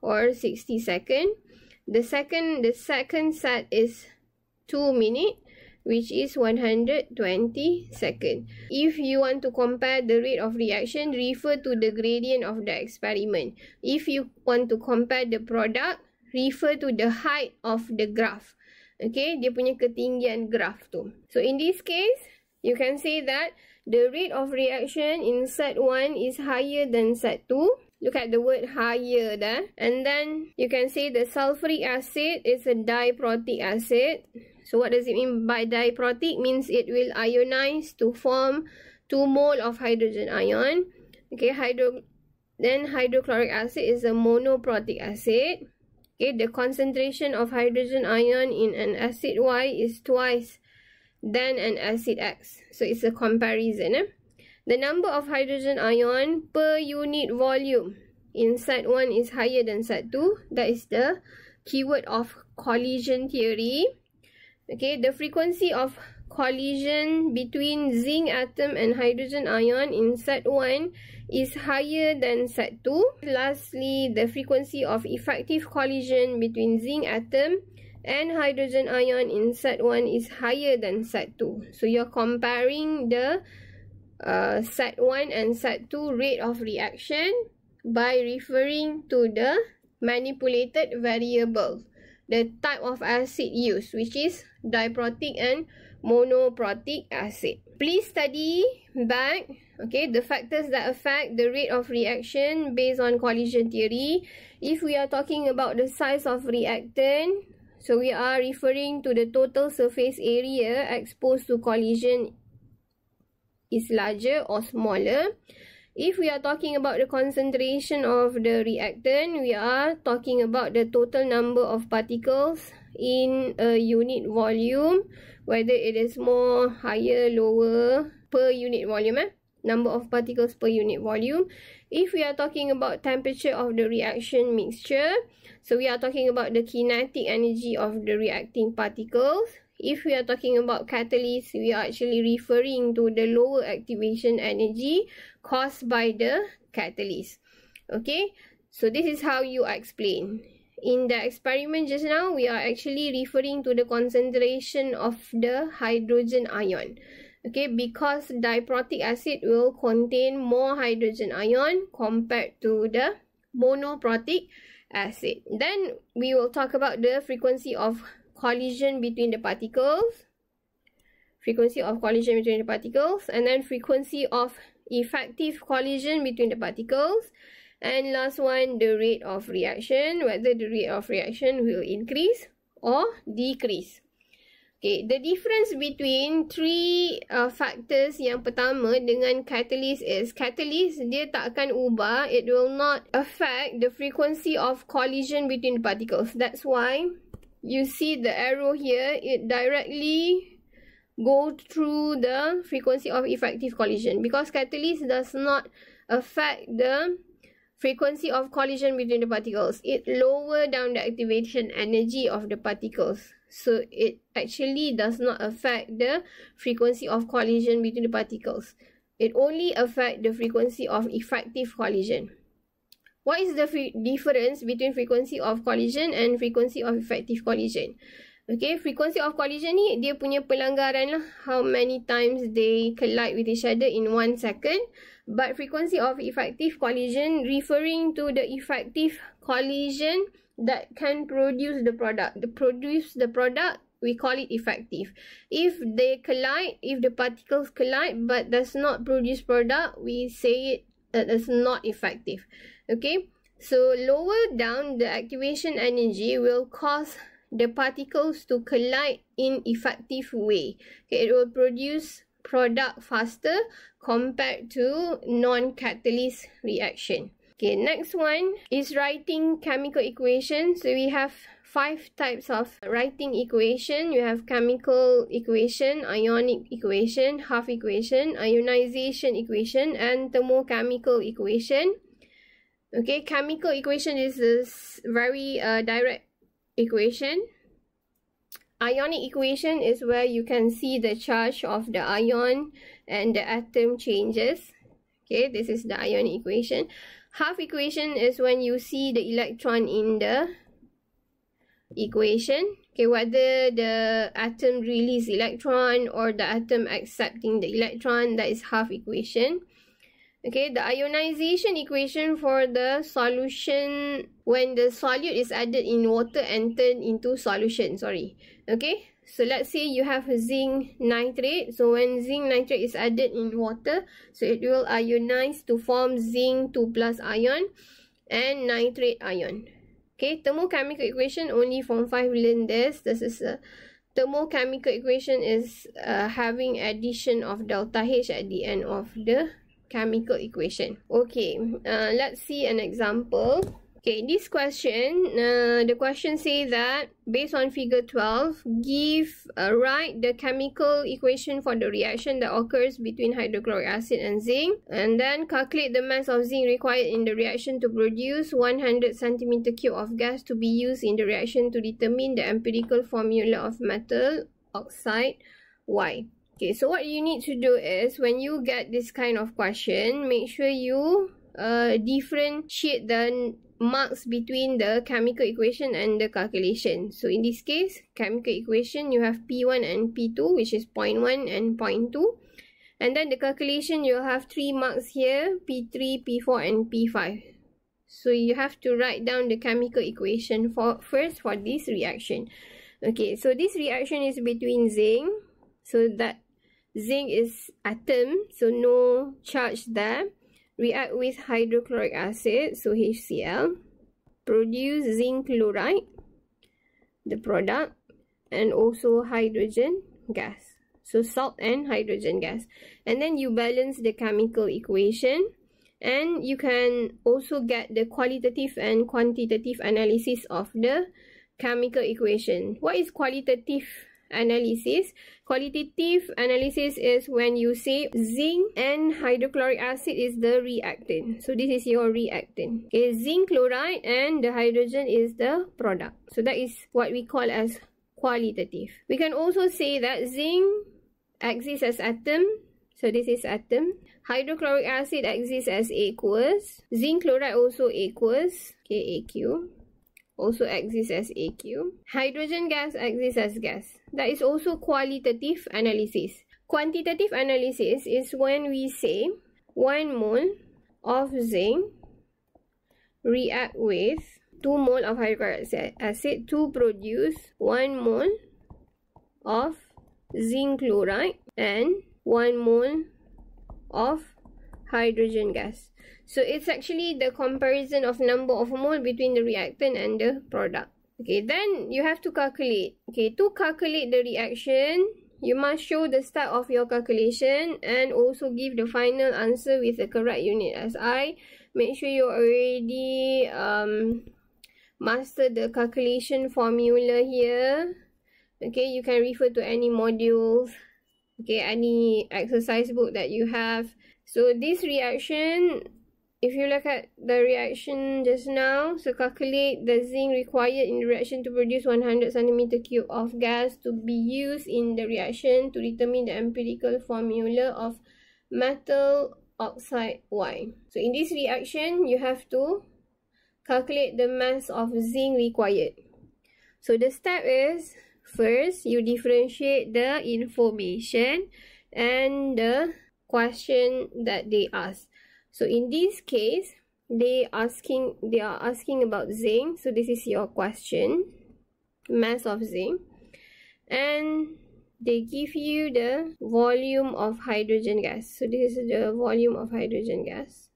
or sixty seconds. The second, the second set is two minutes, which is one hundred twenty seconds. If you want to compare the rate of reaction, refer to the gradient of the experiment. If you want to compare the product, refer to the height of the graph. Okay, dia punya ketinggian graph tu. So in this case, you can say that The rate of reaction in set one is higher than set two. Look at the word higher there. And then you can see the sulfuric acid is a diprotic acid. So what does it mean by diprotic? Means it will ionize to form two mole of hydrogen ion. Okay, hydro then hydrochloric acid is a monoprotic acid. Okay, the concentration of hydrogen ion in an acid Y is twice than an acid X. So it's a comparison. Eh? The number of hydrogen ion per unit volume in set one is higher than set two. That is the keyword of collision theory. Okay, the frequency of collision between zinc atom and hydrogen ion in set one is higher than set two. Lastly, the frequency of effective collision between zinc atom and hydrogen ion in set one is higher than set two. So you're comparing the Uh, set one and set two rate of reaction by referring to the manipulated variable, the type of acid used, which is diprotic and monoprotic acid. Please study back, okay, the factors that affect the rate of reaction based on collision theory. If we are talking about the size of reactant, so we are referring to the total surface area exposed to collision is larger or smaller. If we are talking about the concentration of the reactant, we are talking about the total number of particles in a unit volume, whether it is more, higher, lower per unit volume, eh? number of particles per unit volume. If we are talking about temperature of the reaction mixture, so we are talking about the kinetic energy of the reacting particles. If we are talking about catalyst, we are actually referring to the lower activation energy caused by the catalyst. Okay, so this is how you explain. In the experiment just now, we are actually referring to the concentration of the hydrogen ion. Okay, because diprotic acid will contain more hydrogen ion compared to the monoprotic acid. Then we will talk about the frequency of collision between the particles, frequency of collision between the particles, and then frequency of effective collision between the particles, and last one, the rate of reaction, whether the rate of reaction will increase or decrease. Okay, the difference between three uh, factors yang pertama dengan catalyst is, catalyst dia tak akan ubah, it will not affect the frequency of collision between the particles. That's why you see the arrow here, it directly go through the frequency of effective collision, because catalyst does not affect the frequency of collision between the particles. It lower down the activation energy of the particles. So it actually does not affect the frequency of collision between the particles. It only affects the frequency of effective collision. What is the difference between frequency of collision and frequency of effective collision? Okay, frequency of collision ni dia punya pelanggaran lah, how many times they collide with each other in one second. But frequency of effective collision referring to the effective collision that can produce the product. The produce the product, we call it effective. If they collide, if the particles collide but does not produce product, we say it that is not effective. Okay, so lower down the activation energy will cause the particles to collide in effective way. Okay, it will produce product faster compared to non-catalyst reaction. Okay, next one is writing chemical equations. So we have five types of writing equation. You have chemical equation, ionic equation, half equation, ionization equation, and thermochemical equation. Okay, chemical equation is this very uh, direct equation. Ionic equation is where you can see the charge of the ion and the atom changes. Okay, this is the ionic equation. Half equation is when you see the electron in the equation. Okay, whether the atom release electron or the atom accepting the electron, that is half equation. Okay, the ionization equation for the solution when the solute is added in water and turned into solution, sorry. Okay, So let's say you have a zinc nitrate. So when zinc nitrate is added in water, so it will ionize to form zinc two plus ion and nitrate ion. Okay, thermochemical equation only form five learn this. This is a thermochemical equation is uh, having addition of delta H at the end of the chemical equation. Okay, uh, let's see an example. Okay, this question, uh, the question says that based on figure twelve, give, uh, write the chemical equation for the reaction that occurs between hydrochloric acid and zinc, and then calculate the mass of zinc required in the reaction to produce one hundred centimeter cube of gas to be used in the reaction to determine the empirical formula of metal oxide Y. Okay, so what you need to do is, when you get this kind of question, make sure you uh, differentiate the marks between the chemical equation and the calculation. So in this case, chemical equation, you have P one and P two, which is zero point one and zero point two. And then the calculation, you'll have three marks here, P three, P four and P five. So you have to write down the chemical equation for first for this reaction. Okay, so this reaction is between zinc. So that zinc is atom, so no charge there. React with hydrochloric acid, so HCl, produce zinc chloride, the product, and also hydrogen gas, so salt and hydrogen gas. And then you balance the chemical equation, and you can also get the qualitative and quantitative analysis of the chemical equation. What is qualitative analysis? Qualitative analysis is when you say zinc and hydrochloric acid is the reactant. So this is your reactant. Okay, zinc chloride and the hydrogen is the product. So that is what we call as qualitative. We can also say that zinc exists as atom. So this is atom. Hydrochloric acid exists as aqueous. Zinc chloride also aqueous. Okay, A Q. Also exists as A Q. Hydrogen gas exists as gas. That is also qualitative analysis. Quantitative analysis is when we say one mole of zinc react with two mole of hydrochloric acid to produce one mole of zinc chloride and one mole of hydrogen gas. So it's actually the comparison of number of mole between the reactant and the product. Okay, then you have to calculate. Okay, to calculate the reaction, you must show the start of your calculation and also give the final answer with the correct unit S I. Make sure you already um, mastered the calculation formula here. Okay, you can refer to any modules, okay, any exercise book that you have. So this reaction, if you look at the reaction just now, so calculate the zinc required in the reaction to produce one hundred centimeter cube of gas to be used in the reaction to determine the empirical formula of metal oxide Y. So in this reaction, you have to calculate the mass of zinc required. So the step is, first, you differentiate the information and the question that they ask. So in this case, they asking they are asking about zinc. So this is your question, mass of zinc, and they give you the volume of hydrogen gas. So this is the volume of hydrogen gas,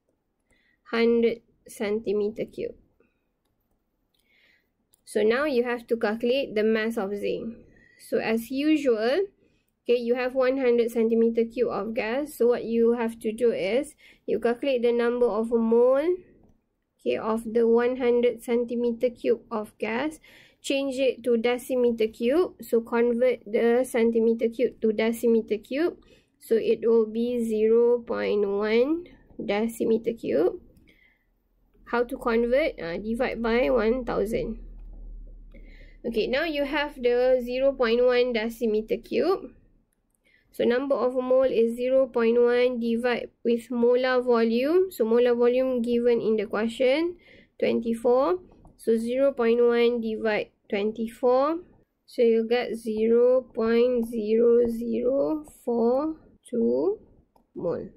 one hundred centimeter cube. So now you have to calculate the mass of zinc. So as usual, okay, you have one hundred centimeter cube of gas. So what you have to do is, you calculate the number of mole, okay, of the one hundred centimeter cube of gas. Change it to decimeter cube. So convert the centimeter cube to decimeter cube. So it will be zero point one decimeter cube. How to convert? Uh, divide by one thousand. Okay, now you have the zero point one decimeter cube. So number of mole is zero point one divided with molar volume. So molar volume given in the question, twenty-four. So zero point one divided twenty-four. So you get zero point zero zero four two mole.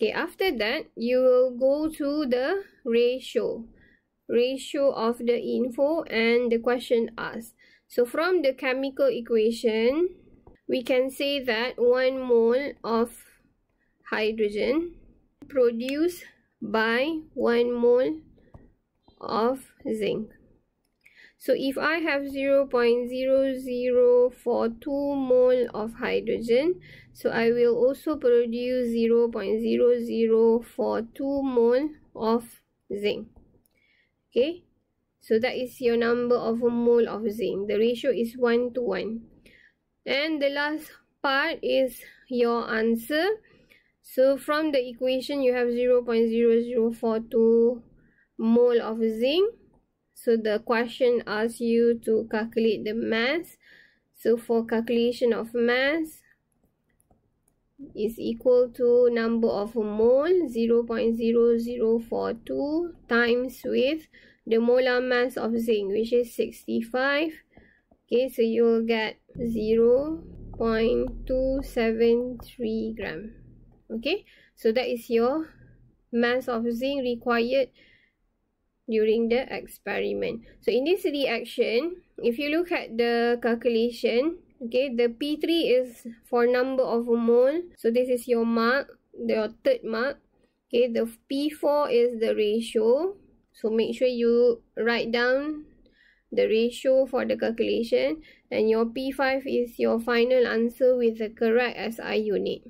Okay, after that, you will go to the ratio. Ratio of the info and the question asked. So from the chemical equation, we can say that one mole of hydrogen produced by one mole of zinc. So if I have zero point zero zero four two mole of hydrogen, so I will also produce zero point zero zero four two mole of zinc. Okay, so that is your number of a mole of zinc. The ratio is one to one. And the last part is your answer. So from the equation, you have zero point zero zero four two mole of zinc. So the question asks you to calculate the mass. So for calculation of mass is equal to number of mole zero point zero zero four two times with the molar mass of zinc, which is sixty-five. Okay, so you will get zero point two seven three gram. Okay, so that is your mass of zinc required during the experiment. So in this reaction, if you look at the calculation, okay, the P three is for number of mole. So this is your mark, your third mark. Okay, the P four is the ratio. So make sure you write down the ratio for the calculation, and your P five is your final answer with the correct S I unit.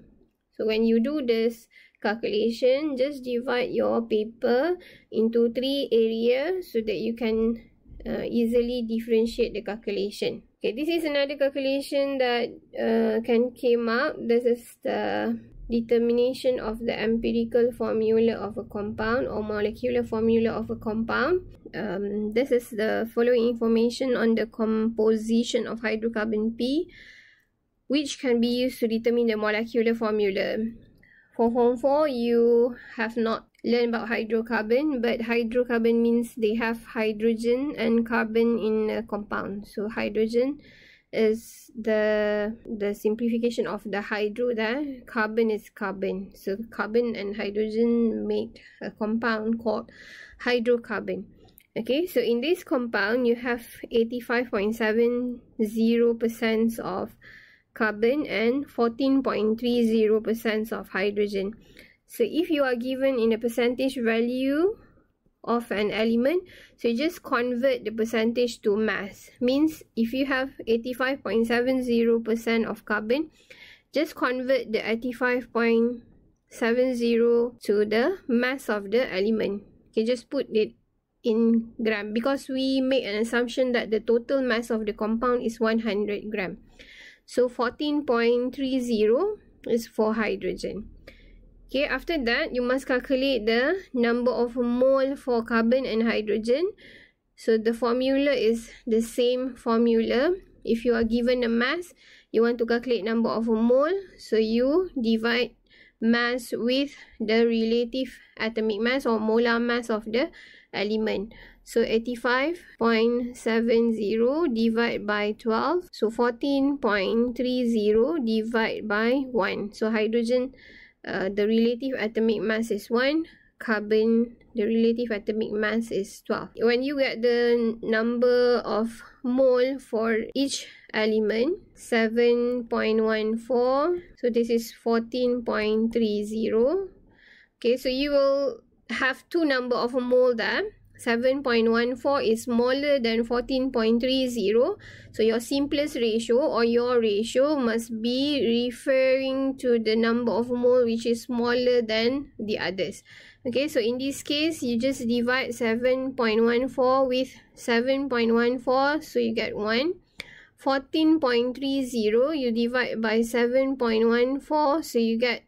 So when you do this calculation, just divide your paper into three areas so that you can uh, easily differentiate the calculation. Okay, this is another calculation that uh, can came up. This is the determination of the empirical formula of a compound or molecular formula of a compound. Um, this is the following information on the composition of hydrocarbon P, which can be used to determine the molecular formula. For Form four, you have not learned about hydrocarbon, but hydrocarbon means they have hydrogen and carbon in a compound. So hydrogen is the, the simplification of the hydro there. Carbon is carbon. So carbon and hydrogen make a compound called hydrocarbon. Okay, so in this compound, you have eighty-five point seven zero percent of carbon and fourteen point three zero percent of hydrogen. So if you are given in a percentage value of an element, so you just convert the percentage to mass. Means if you have eighty-five point seven zero percent of carbon, just convert the eighty-five point seven zero to the mass of the element. Okay, just put it in gram, because we make an assumption that the total mass of the compound is one hundred gram. So fourteen point three zero is for hydrogen. Okay, after that, you must calculate the number of mole for carbon and hydrogen. So the formula is the same formula. If you are given a mass, you want to calculate number of mole. So you divide mass with the relative atomic mass or molar mass of the element. So eighty-five point seven zero divided by twelve. So fourteen point three zero divided by one. So hydrogen, uh, the relative atomic mass is one. Carbon, the relative atomic mass is twelve. When you get the number of mole for each element, seven point one four. So this is fourteen point three zero. Okay, so you will have two number of mole there. seven point one four is smaller than fourteen point three zero. So your simplest ratio or your ratio must be referring to the number of mole which is smaller than the others. Okay, so in this case, you just divide seven point one four with seven point one four, so you get one. fourteen point three zero, you divide by seven point one four, so you get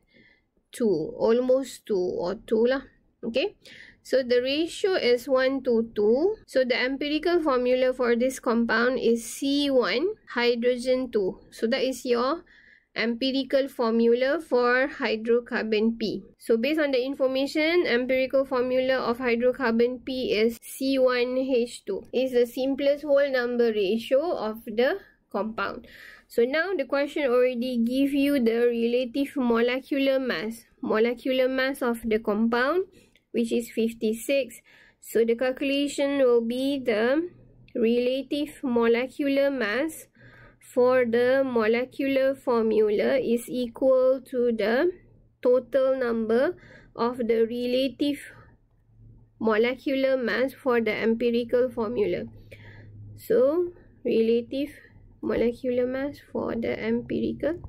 two, almost two or two lah. Okay. So the ratio is one to two. So the empirical formula for this compound is C one, hydrogen two. So that is your empirical formula for hydrocarbon P. So based on the information, empirical formula of hydrocarbon P is C one H two. It's the simplest whole number ratio of the compound. So now the question already gives you the relative molecular mass. Molecular mass of the compound, which is fifty-six. So the calculation will be the relative molecular mass for the molecular formula is equal to the total number of the relative molecular mass for the empirical formula. So, relative molecular mass for the empirical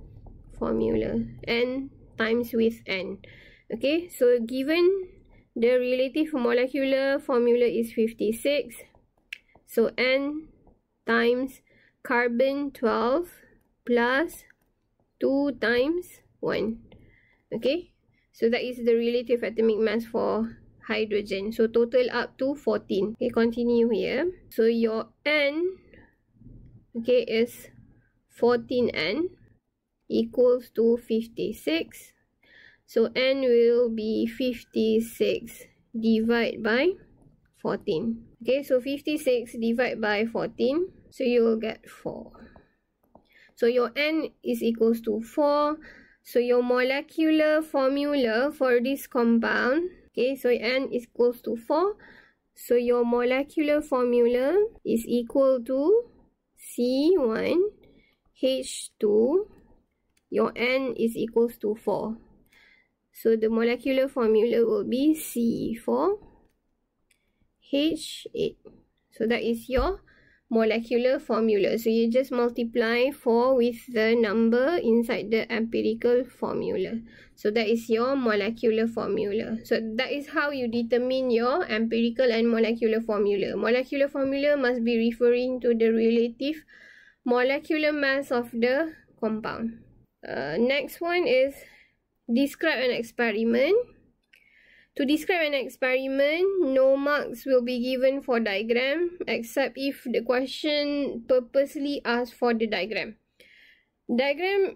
formula, N times with N. Okay, so given the relative molecular formula is fifty-six, so N times carbon twelve plus two times one. Okay, so that is the relative atomic mass for hydrogen. So total up to fourteen. Okay, continue here. So your N, okay, is fourteen N equals to fifty-six. So N will be fifty-six divided by fourteen. Okay, so fifty-six divided by fourteen. So you will get four. So your N is equals to four. So your molecular formula for this compound, okay, so N is equals to four. So your molecular formula is equal to C one H two. Your N is equals to four. So the molecular formula will be C four H eight. So that is your molecular formula. So you just multiply four with the number inside the empirical formula. So that is your molecular formula. So that is how you determine your empirical and molecular formula. Molecular formula must be referring to the relative molecular mass of the compound. Uh, next one is describe an experiment. To describe an experiment, no marks will be given for diagram except if the question purposely asks for the diagram. Diagram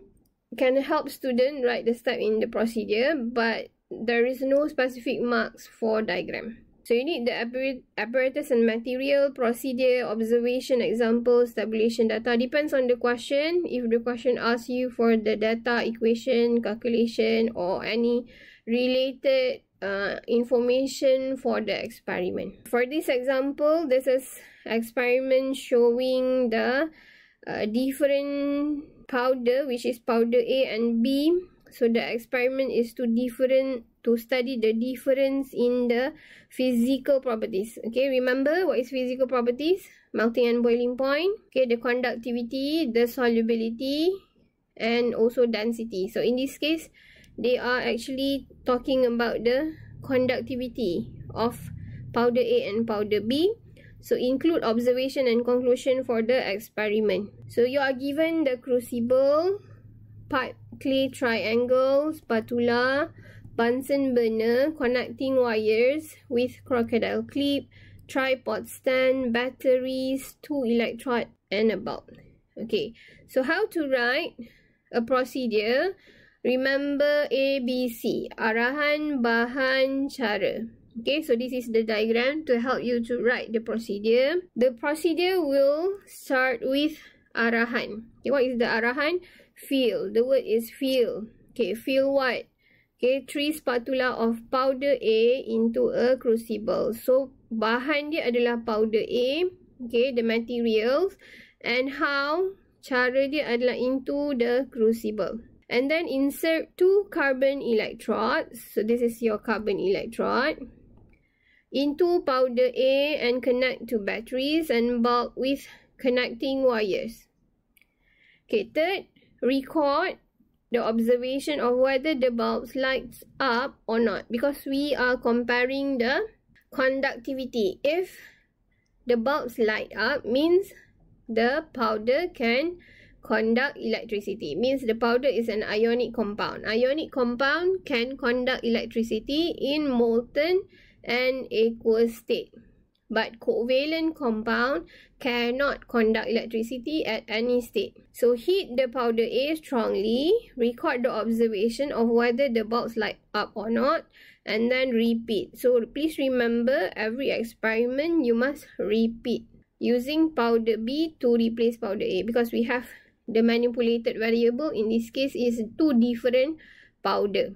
can help students write the step in the procedure, but there is no specific marks for diagram. So you need the apparatus and material, procedure, observation, examples, tabulation data. Depends on the question. If the question asks you for the data, equation, calculation, or any related uh, information for the experiment. For this example, this is experiment showing the uh, different powder, which is powder A and B. So the experiment is to different to study the difference in the physical properties. Okay, remember what is physical properties? Melting and boiling point. Okay, the conductivity, the solubility, and also density. So in this case, they are actually talking about the conductivity of powder A and powder B. So include observation and conclusion for the experiment. So you are given the crucible, pipe, clay triangle, spatula, Bunsen burner, connecting wires with crocodile clip, tripod stand, batteries, two electrodes, and a bulb. Okay, so how to write a procedure? Remember A B C, arahan, bahan, cara. Okay, so this is the diagram to help you to write the procedure. The procedure will start with arahan. Okay, what is the arahan? Fill. The word is fill. Okay, fill what? Okay, three spatula of powder A into a crucible. So, bahan dia adalah powder A. Okay, the materials. And how? Cara dia adalah into the crucible. And then insert two carbon electrodes. So, this is your carbon electrode. Into powder A and connect to batteries and bulb with connecting wires. Okay, third, record the observation of whether the bulb lights up or not, because we are comparing the conductivity. If the bulbs light up, means the powder can conduct electricity, means the powder is an ionic compound. Ionic compound can conduct electricity in molten and aqueous state, but covalent compound cannot conduct electricity at any state. So heat the powder A strongly, record the observation of whether the bulbs light up or not, and then repeat. So please remember, every experiment you must repeat using powder B to replace powder A, because we have the manipulated variable. In this case, is two different powder.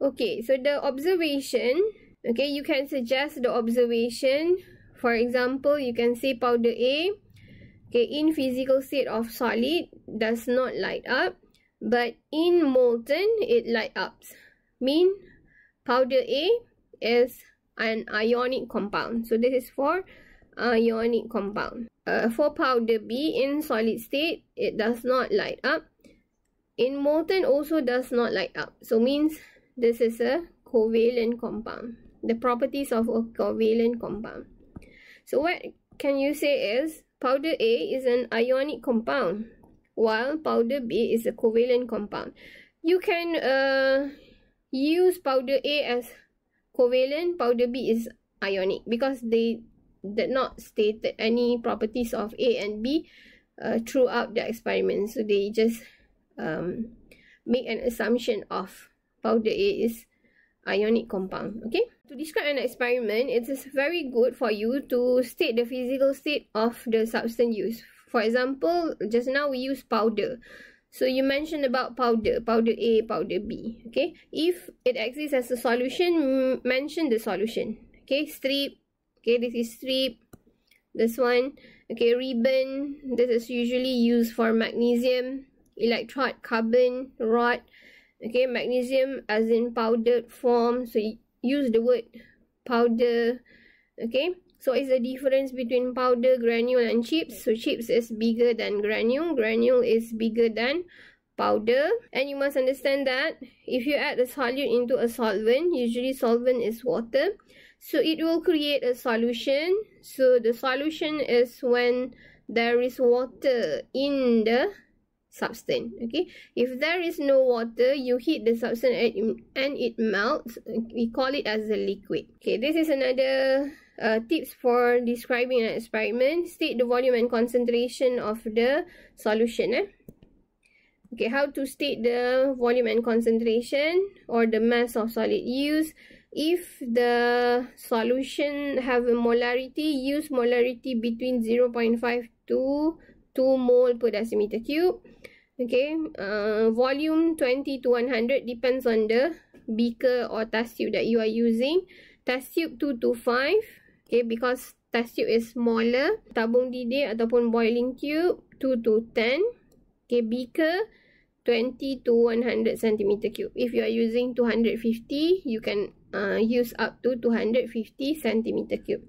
Okay, so the observation, okay, you can suggest the observation For example, you can say powder A, okay, in physical state of solid does not light up, but in molten it light up. Mean powder A is an ionic compound. So this is for ionic compound. Uh, for powder B, in solid state it does not light up. In molten also does not light up. So means this is a covalent compound. The properties of a covalent compound. So what can you say is powder A is an ionic compound, while powder B is a covalent compound. You can uh, use powder A as covalent, powder B is ionic, because they did not state any properties of A and B uh, throughout the experiment. So they just um, make an assumption of powder A is ionic compound. Okay, to describe an experiment, it is very good for you to state the physical state of the substance used. For example, just now we use powder. So you mentioned about powder, powder A, powder B. Okay, if it exists as a solution, mention the solution. Okay, strip. Okay, this is strip. This one. Okay, ribbon. This is usually used for magnesium, electrode, carbon, rod. Okay, magnesium as in powdered form. So you use the word powder. Okay. So it's the difference between powder, granule and chips. So chips is bigger than granule. Granule is bigger than powder. And you must understand that if you add a solute into a solvent, usually solvent is water. So it will create a solution. So the solution is when there is water in the substance. Okay. If there is no water, you heat the substance and it melts. We call it as a liquid. Okay. This is another... Uh, tips for describing an experiment. State the volume and concentration of the solution. Eh? Okay, how to state the volume and concentration or the mass of solid used. If the solution have a molarity, use molarity between zero point five to two mole per decimeter cube. Okay, uh, volume twenty to one hundred depends on the beaker or test tube that you are using. Test tube two to five. Okay, because test tube is smaller. Tabung didik ataupun boiling tube two to ten. Okay, beaker twenty to one hundred centimeter cube. If you are using two hundred fifty, you can uh, use up to two hundred fifty centimeter cube.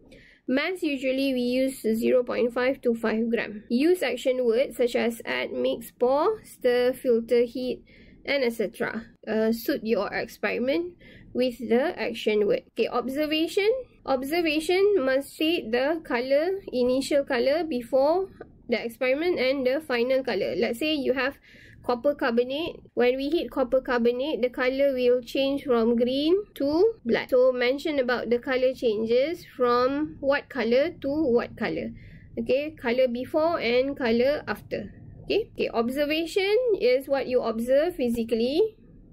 Mass, usually we use zero point five to five gram. Use action words such as add, mix, pour, stir, filter, heat, and et cetera. Uh, suit your experiment with the action word. Okay, observation. Observation must state the color, initial color before the experiment and the final color. Let's say you have copper carbonate. When we heat copper carbonate, the color will change from green to black. So mention about the color changes from what color to what color. Okay, color before and color after. Okay, okay, observation is what you observe physically.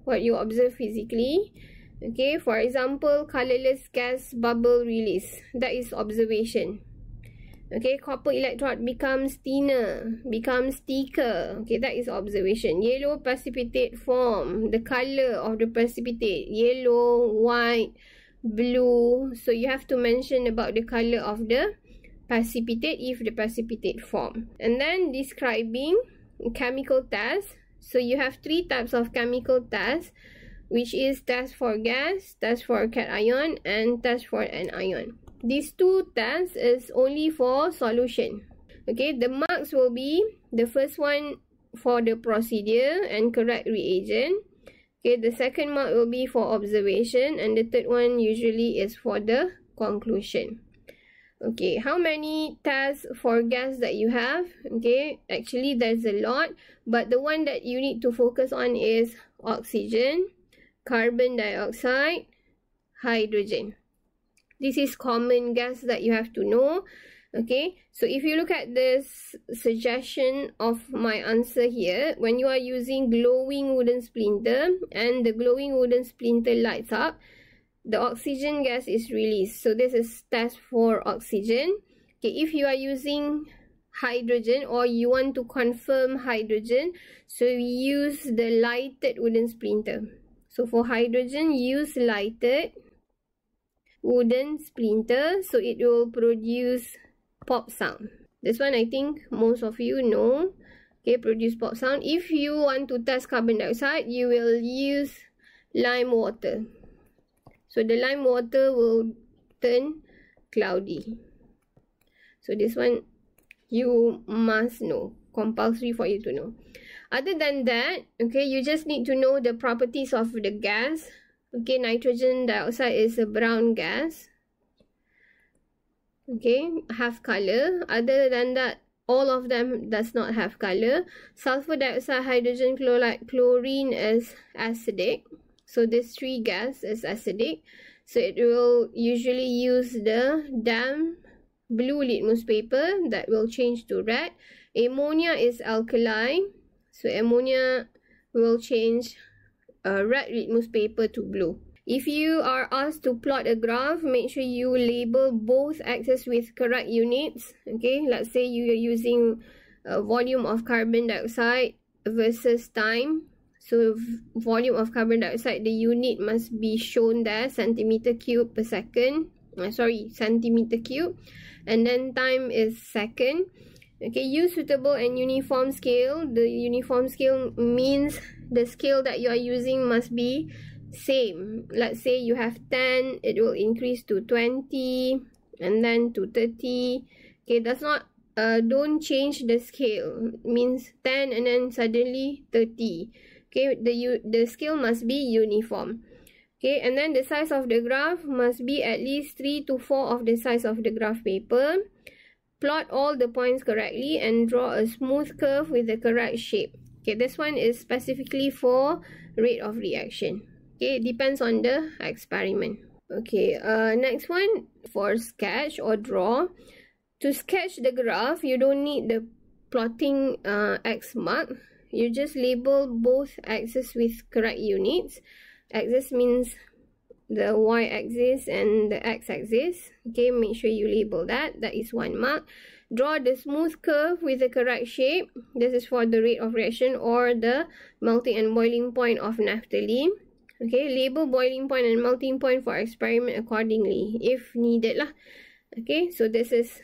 What you observe physically. Okay, for example, colorless gas bubble release. That is observation. Okay, copper electrode becomes thinner, becomes thicker. Okay, that is observation. Yellow precipitate form. The color of the precipitate. Yellow, white, blue. So you have to mention about the color of the precipitate if the precipitate form. And then describing chemical tests. So you have three types of chemical tests, which is test for gas, test for cation, and test for anion. These two tests is only for solution. Okay, the marks will be the first one for the procedure and correct reagent. Okay, the second mark will be for observation, and the third one usually is for the conclusion. Okay, how many tests for gas that you have? Okay, actually there's a lot, but the one that you need to focus on is oxygen, carbon dioxide, hydrogen. This is common gas that you have to know. Okay, so if you look at this suggestion of my answer here, when you are using glowing wooden splinter and the glowing wooden splinter lights up, the oxygen gas is released. So this is test for oxygen. Okay, if you are using hydrogen or you want to confirm hydrogen, so we use the lighted wooden splinter. So for hydrogen, use lighted. wooden splinter, so it will produce pop sound. This one I think most of you know. Okay, produce pop sound. If you want to test carbon dioxide, you will use lime water. So the lime water will turn cloudy. So this one you must know. Compulsory for you to know. Other than that, okay, you just need to know the properties of the gas. Okay, nitrogen dioxide is a brown gas. Okay, have color. Other than that, all of them does not have color. Sulfur dioxide, hydrogen chloride, chlorine is acidic. So these three gas is acidic. So it will usually use the damp blue litmus paper that will change to red. Ammonia is alkaline. So ammonia will change uh, red litmus paper to blue. If you are asked to plot a graph, make sure you label both axes with correct units. Okay, let's say you are using uh, volume of carbon dioxide versus time. So volume of carbon dioxide, the unit must be shown there, centimeter cube per second. Uh, sorry, centimeter cube. And then time is second. Okay, use suitable and uniform scale. The uniform scale means the scale that you are using must be same. Let's say you have ten, it will increase to twenty and then to thirty. Okay, that's not, uh, don't change the scale. It means ten and then suddenly thirty. Okay, the, the scale must be uniform. Okay, and then the size of the graph must be at least three to four of the size of the graph paper. Plot all the points correctly and draw a smooth curve with the correct shape. Okay, this one is specifically for rate of reaction. Okay, it depends on the experiment. Okay, uh, next one for sketch or draw. To sketch the graph, you don't need the plotting uh, X mark. You just label both axes with correct units. Axis means the y-axis and the x-axis. Okay, make sure you label that. That is one mark. Draw the smooth curve with the correct shape. This is for the rate of reaction or the melting and boiling point of naphthalene. Okay, label boiling point and melting point for experiment accordingly if needed lah. Okay, so this is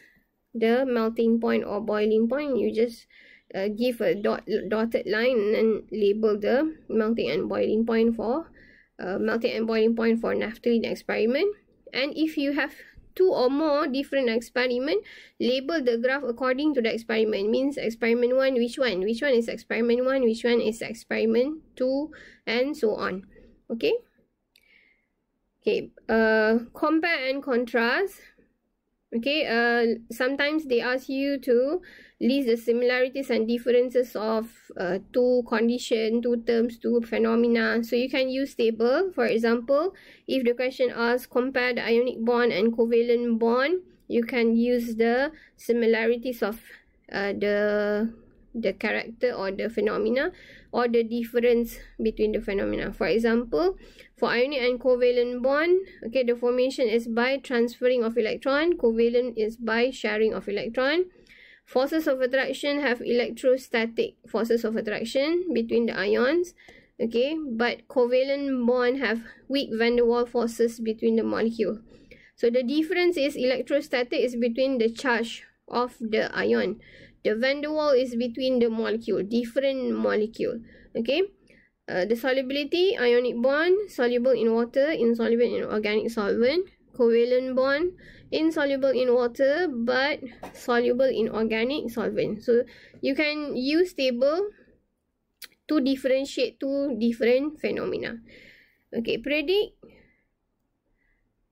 the melting point or boiling point. You just uh, give a dot, dotted line and then label the melting and boiling point for Uh, melting and boiling point for naphthalene experiment. And if you have two or more different experiment, label the graph according to the experiment. Means experiment one, which one? Which one is experiment one? Which one is experiment two? And so on. Okay. Okay. Uh, compare and contrast. Okay. Uh, sometimes they ask you to list the similarities and differences of uh, two condition, two terms, two phenomena. So you can use table. For example, if the question asks compare the ionic bond and covalent bond, you can use the similarities of uh, the the character or the phenomena or the difference between the phenomena. For example, for ionic and covalent bond, okay, the formation is by transferring of electron, covalent is by sharing of electron. Forces of attraction have electrostatic forces of attraction between the ions, okay, but covalent bond have weak van der Waals forces between the molecule. So the difference is electrostatic is between the charge of the ion. The van der Waals is between the molecule, different molecule, okay. Uh, the solubility, ionic bond, soluble in water, insoluble in organic solvent. Covalent bond, insoluble in water but soluble in organic solvent. So you can use table to differentiate two different phenomena. Okay, predict.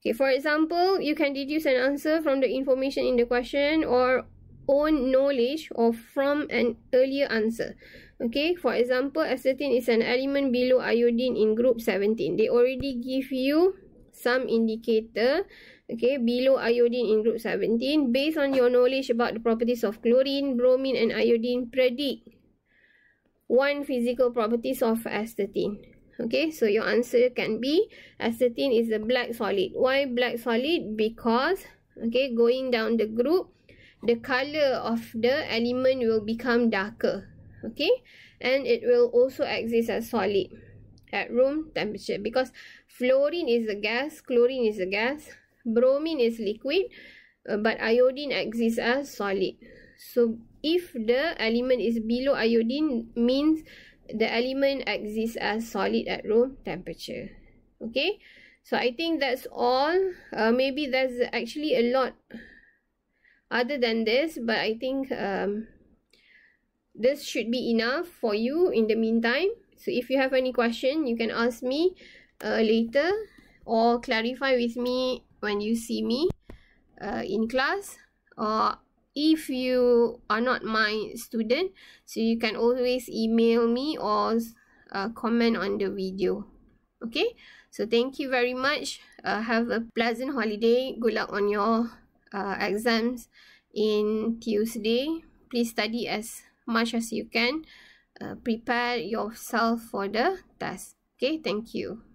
Okay, for example, you can deduce an answer from the information in the question or own knowledge or from an earlier answer. Okay, for example, acetine is an element below iodine in group seventeen. They already give you some indicator, okay, below iodine in group seventeen. Based on your knowledge about the properties of chlorine, bromine and iodine, predict one physical properties of acetine. Okay, so your answer can be acetine is a black solid. Why black solid? Because, okay, going down the group, the color of the element will become darker, okay, and it will also exist as solid at room temperature because fluorine is a gas, chlorine is a gas, Bromine is liquid, uh, but iodine exists as solid. So if the element is below iodine, means the element exists as solid at room temperature. Okay, so I think that's all. Uh, maybe there's actually a lot other than this, but I think um, this should be enough for you in the meantime. So if you have any question, you can ask me uh, later, or clarify with me when you see me uh, in class, or if you are not my student, so you can always email me or uh, comment on the video. Okay, so thank you very much. Uh, have a pleasant holiday. Good luck on your uh, exams in Tuesday. Please study as much as you can. Uh, prepare yourself for the test. Okay, thank you.